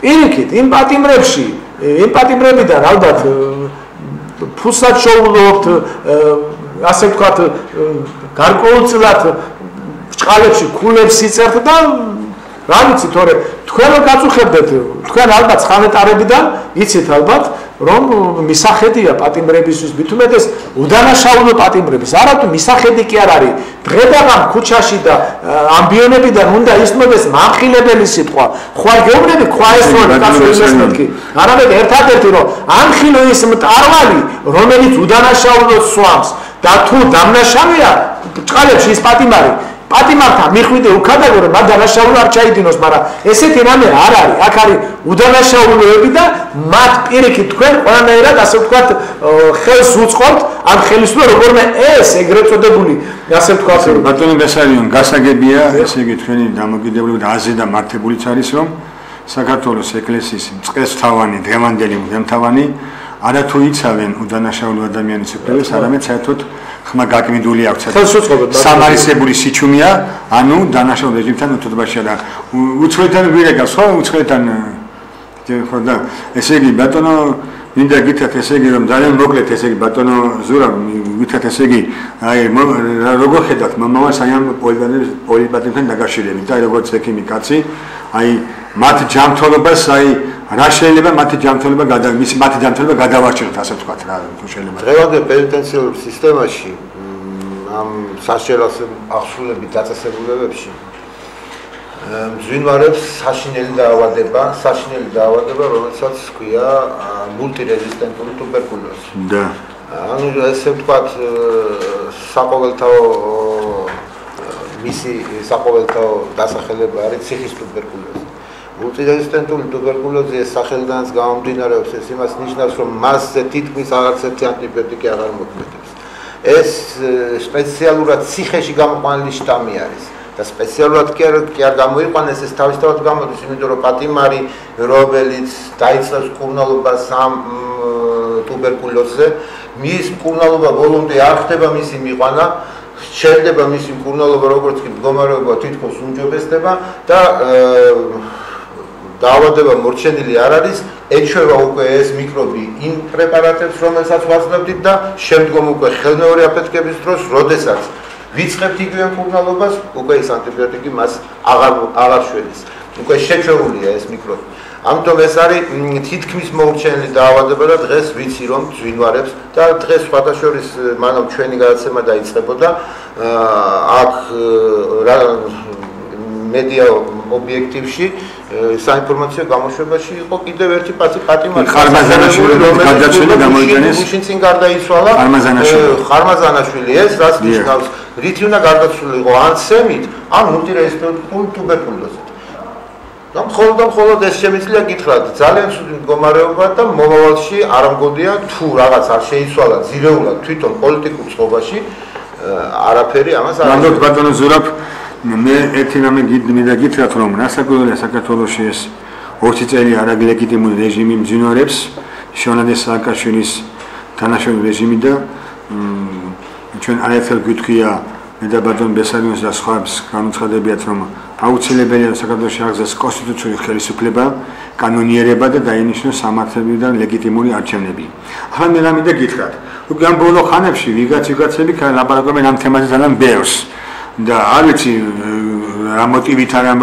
პირიქით იმ პატიმრებში, იმ პატიმრებიდან ალბათ ფუსად შოულობთ, ასე ვთქვათ, გარკვეულწილად ბჭყალებში ქულებს იწერთ და რა ვიცი, თორე თქვენ რომ გაწუხებდეთ, თქვენ ალბათ ხანეტარებიდან იცით ალბათ რომ მისახედია პატიმრებისთვის, მithumetes უდანაშაულო პატიმრების, არათუ მისახედი კი არ არის. დღედაღამ ქუჩაში და ამბიონებიდან უნდა ისმოდეს მანხილებელი სიტყვა. ხვა გეუბნები, ხვა ეს რომ გასულისმეთკი. არამედ ერთადერთი რომ ანხილო ის მტარვალი, რომელიც უდანაშაულო სვამს და თუ დამნაშავეა ბჭყალებში ის პატიმარი. Patimata, მიხვიდე უკადაგო, მაგ დანაშაული არ ჩაიდინოს, მაგრამ ესეთი რამე არ არის. აქ არის უდანაშაულეები და მათ პირიქით თქვენ ყველანაირად ასე ვთქვათ ხელს უწყობთ ამ ხელისუფლებას, როგორმე ეს ეგრეთ წოდებული, ასე ვთქვათ, ბატონო გასალიან, გასაგებია, ესე იგი თქვენი დამოკიდებულებით აზე და მართებულიც არის, რომ საქართველოს ეკლესიის მწყესთავანი, დღევანდელი მდგომთავანი არათუ იცავენ უდანაშაულო ადამიანის უფლებას, არამედ საერთოდ ხმა გაკმიდული აქვს. სამარისებული სიჩუმეა, ანუ დანაშაულ რეჟიმთან უთუდგმაშია და უცხოეთან ვირეკავს, ხო, უცხოეთან ხო და ესე იგი ბატონო მინდა გითხრათ, ესე იგი რომ ძალიან მოკლედ, ესე იგი ბატონო ზურაბ გითხრათ, ესე იგი აი როგორ ხედავთ მამამას აი ამ პოლიტიკასთან დაკავშირებით, აი როგორც ექიმი კაცი, აი მათ ჯანმრთელობას, აი რა შეიძლება მათი ჯანმრთელობა გადა მის მათი ჯანმრთელობა გადავარჩინოთ ასე ვთქვათ რა შეიძლება. დღევანდელ პენიტენციალურ სისტემაში ამ საშელას აღსრულებით დაწესებულებებში მძვინვარებს საშინელი დაავადება, საშინელი დაავადება, რომელსაც ჰქვია მულტირეზისტენტური ტუბერკულოზი. და ანუ ესე ვთქვათ საყოველთაო მისი საყოველთაო დასახელება არის ციხის ტუბერკულოზი. მულტირეზისტენტული ტუბერკულოზი ეს სახელდანაც გამომდინარეობს, ეს იმას ნიშნავს, რომ მასზე თითქმის აღარც ერთი ანტიბიოტიკი აღარ მოქმედებს. ეს სპეციალურად ციხეში გამოყვანილი შტამი არის და სპეციალურად კი არ გამოიყვანეს, ეს თავისთავად გამოდის, იმიტომ რომ პატიმარი, რომელიც დაიწყებს მკურნალობას ამ ტუბერკულოზზე, მის მკურნალობა ბოლომდე არ ხდება მისი მიყვანა. Შეიძლება მისი მკურნალობა როგორც კი მდგომარეობა თითქოს უმჯობესდება და დაავადება მორჩენილი არ არის, ეჩვევა უკვე ეს მიკრობი იმ პრეპარატებს, რომელსაც ვაძლევდით და შემდგომ უკვე ხელმეორე აფეთქების დროს, როდესაც ვიწყებთ იგივე მკურნალობას, უკვე ეს ანტიბიოტიკი მას აღარ შველის. Უკვე შეჩვეულია ეს მიკრობი. Ამიტომ ეს არის თითქმის მოურჩენელი დაავადება და დღეს ვიცი რომ ძვინვარებს და დღეს სხვადასხვა მანამ ჩვენი გადაცემა დაიწყებოდა აქ მედია ობიექტივში საინფორმაციო გამოშვებაში იყო კიდევ ერთი პატიმარი ხარმაზანაშვილი ეს რაც ნიშნავს რითი უნდა გარდაცვლილიყო ან სემით ან მულტირეზისტენტური ტუბერკულოზით და მხოლოდ და მხოლოდ ეს შემიძლია გითხრათ ძალიან ცუდი მდგომარეობა და მომავალში არ მგონია თუ რაღაც არ შეიცვალა ძირეულად თვითონ პოლიტიკურ წყობაში არაფერი ამას არ ამბობთ ბატონო ზურაბ მე ერთი რამე მინდა გითხრათ რომ რასაკვირველია საქართველოში ეს ორი წელი არალეგიტიმური რეჟიმი მძინვარებს შევანადეს სააკაშვილის თანაშემწე რეჟიმი და ჩვენ არაერთხელ გვიტყვია მე და ბატონ ბესარიონს და სხვებს განუცხადებიათ რომ აუცილებელია საქართველოში აღზრდას კონსტიტუციური ხელისუფლება, კანონიერება და დაინიშნოს სამართლებიდან ლეგიტიმური არჩევნები. ახლა მე რა მინდა გითხრათ, უკვე ამ ბოლო ხანებში ვიღაც ვიღაცები ლაპარაკობენ ამ თემაზე ძალიან ბევრს და არ ვიცი am motive tare am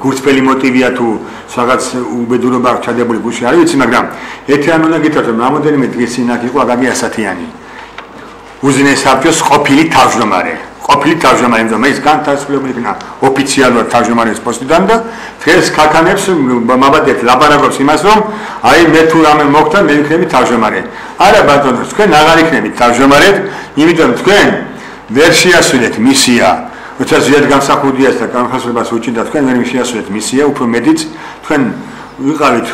gurtpeli motivia tu sagac ubedurova chadebuli gushi ari vitsi magram etianona gitatam ramodenime dgis sinatis qo agamiasatiani uzineis sapios qopili tarjomare qopili tarjomare imzoma is gantasqulebuli gna ofitsialvat tarjomaris postidan da tges kakanebs mabadet labarabs imas rom ai me tu rame mokta me viknebi tarjomare ara baton tkven agar iknebi tarjomaret imitom tkven versiasulet misia uțează ziua de gamsahurdias, dacă am fost la băsucii, dar când venim și la sunet misia, u promediți, când uitați,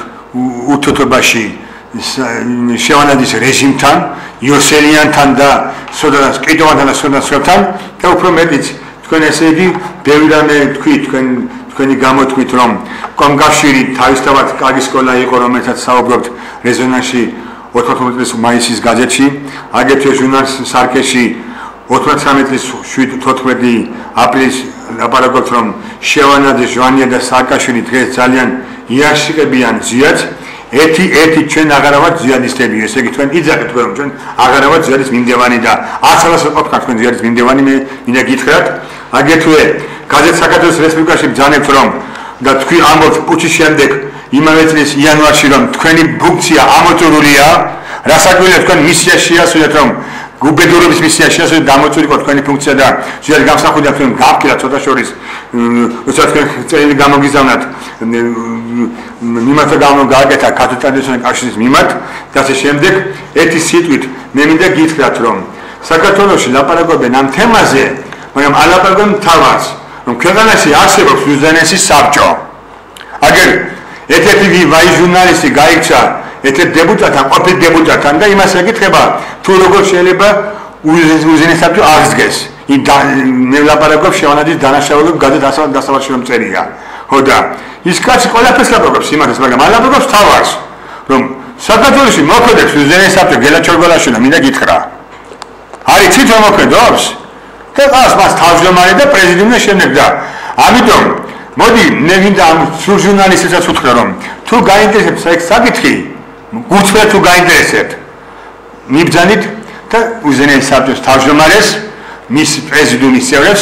u totobașii, și au analizat rezimtan, ioselian tanda, sodas, că doamna la sodas sotan, că u promediți, când se vii, peulame, cuit, când când îi gamot cuit rom, când gașiri, taistavat, agiscola, econometat, sau obrot, rezonanții, ototomatele sub maisiz gazetci, adepte jurnal sarkeși. opt sute treizeci și totuși aprilis la paracotrom, șevana de Joanie de Saakașvili trei italian, iași că bian ziat, eti eti cei nagaravat ziat distebiu, este că tu înțelegi că tu nagaravat ziat este mindevani da, asta la sub optat când ziat este mindevani me mine gitrat, agetue, cazet Saakatos Respublica și Bzane from, dar tu amot puțin dec, imavetles ianuar și rom, tu când bucția amotorulia, rasagule tu când misia și asuletrom. Gubedurul biserică și așa dăm o țurie cu care funcția da. Ziua de gamsahurdia film gap care tot așa oris. Ușor că cei de gamă gizamnat. Nimat de gamă gageta ca tot adesea așez nimat. Dar se șemdec eti situit. Neminde git creatrom. Sakatonoshi la paragobe nam temaze. Magam ala paragom tavas. Am căganesi asebos uzdanesi sabjo. Agar eti vi vai jurnalisti gaiccha este debutat, am oprit debutat, am dat imensă că trebuie. Tu rogoși eleba, uzine să tu arzgăs. Ne la paragov și am adis dana și am luat gădet asta, asta va fi un țeria. Hoda. Iscați că la peste la paragov, sima să mergem la paragov tavas. Rom. Să datul și mocodex, uzine să tu gela ciorgola și mine gitra. Ari ți tu mocodobs. Că asta mas tavjomare de prezidiumne și negda. Amidom. Modi, ne vindam jurnalistul să sutclărom. Tu gaintești să exagitri. Gutfra tu gainteresat. Nibzanit, ta uzene saptos tarjomares, mis prezidiumi seures,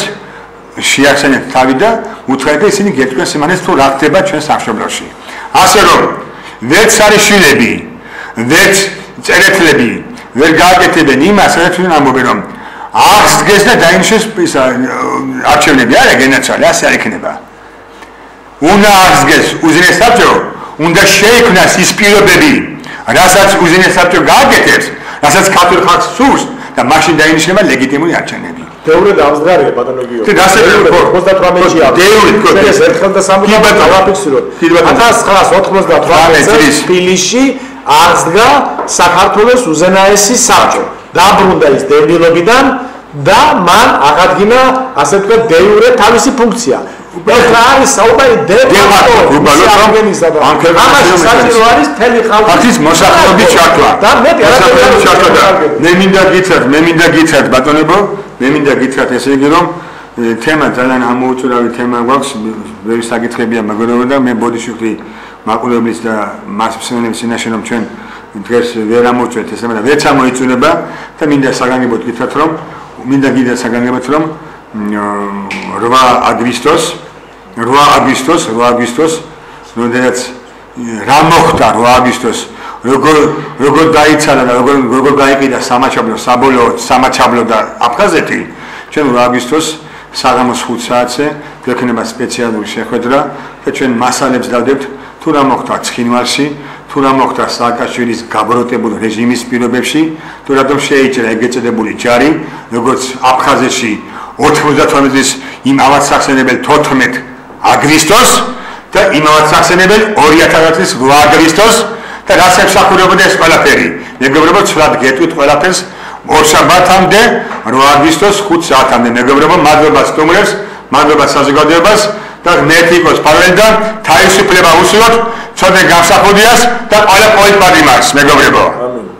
și axane tavida, utraite isini getqven simanes tu rakteba chven sakhshobloshi. Ase rom, vets arishilebi, vets tseretlebi, ver gageteben imas, retuin amoberom. Ars dges da daimshes isa archevnebi ara genatsali, ase ar ikneba. Una ars dges uzene sapto, unda sheiknas ispirobedi. Rasați uzine sapto gageteps, rasați catul fac sus, dar mașini de aici neva legitimul ia ce nevi. Teorie de amzgare, patologio. Te da să te vor. Poți da trămești. Teorie, că te să te samu. Ti bata la pixilor. Ti bata. Atas xas, otros da trămești. Pilishi, arzga, Sakartvelos uzenaesi sapto. Da brundais devnilobidan, da man agadgina, asem că teorie tavisi funcția. Bătrâni sau mai departe, se organizează. Partis moșacobi chakla. Moșacobi chakla. Neminda gitrat, neminda gitrat. Batonebo, neminda gitrat. Este grom. Tema tălan hamuțura, tema wax. Vezi să gitrebia. Magorovda, me bodișucli. Maculoblis da masipsenem sinașenom țin. Interes vera moțu. Este mena. Vezi hamuțuneba. Taminda sagani bot gitratrom. Minda gitrat sagani botrom. Rva Agvistos, Rva Agvistos, Rva Agvistos, nu uitați, Ramohta, Rva Agvistos, Rogodaica, Rogodaica, da Samachablo, Sabolo, Samachablo, da Abkhazeti, cel Rva Agvistos, Saramos Hutsace, plecineba specialul și hotără, că cel Masalebs da drept, tu Ramohta, Tshinvarsi, tu Ramohta, Saakașvilis, Gabrotebul, regimis pirobevsi, tu Radom Sheicele, Egetebul, Jari, Rogoți Abkhazeti, opt sute treizeci იმავაც ახსენებელ თოთხმეტ აგვისტოს და იმავაც ახსენებელ ორი ათას წლის რვა აგვისტოს და რაც ემსახურებოდა ეს ყველაფერი. მეგობრებო, ცვლად გეტყვით ყველაფერს ორშაბათამდე რვა აგვისტოს ხუთ საათამდე. მეგობრებო, მადლობა სტუმრებს, მადლობა საზოგადოებას და მეთი იყოს პარლამენტთან თავისუფლება უსურვოთ ცოტნე გამსახურდიას და ყველა პოლიტპარტიას, მეგობრებო. ამინ.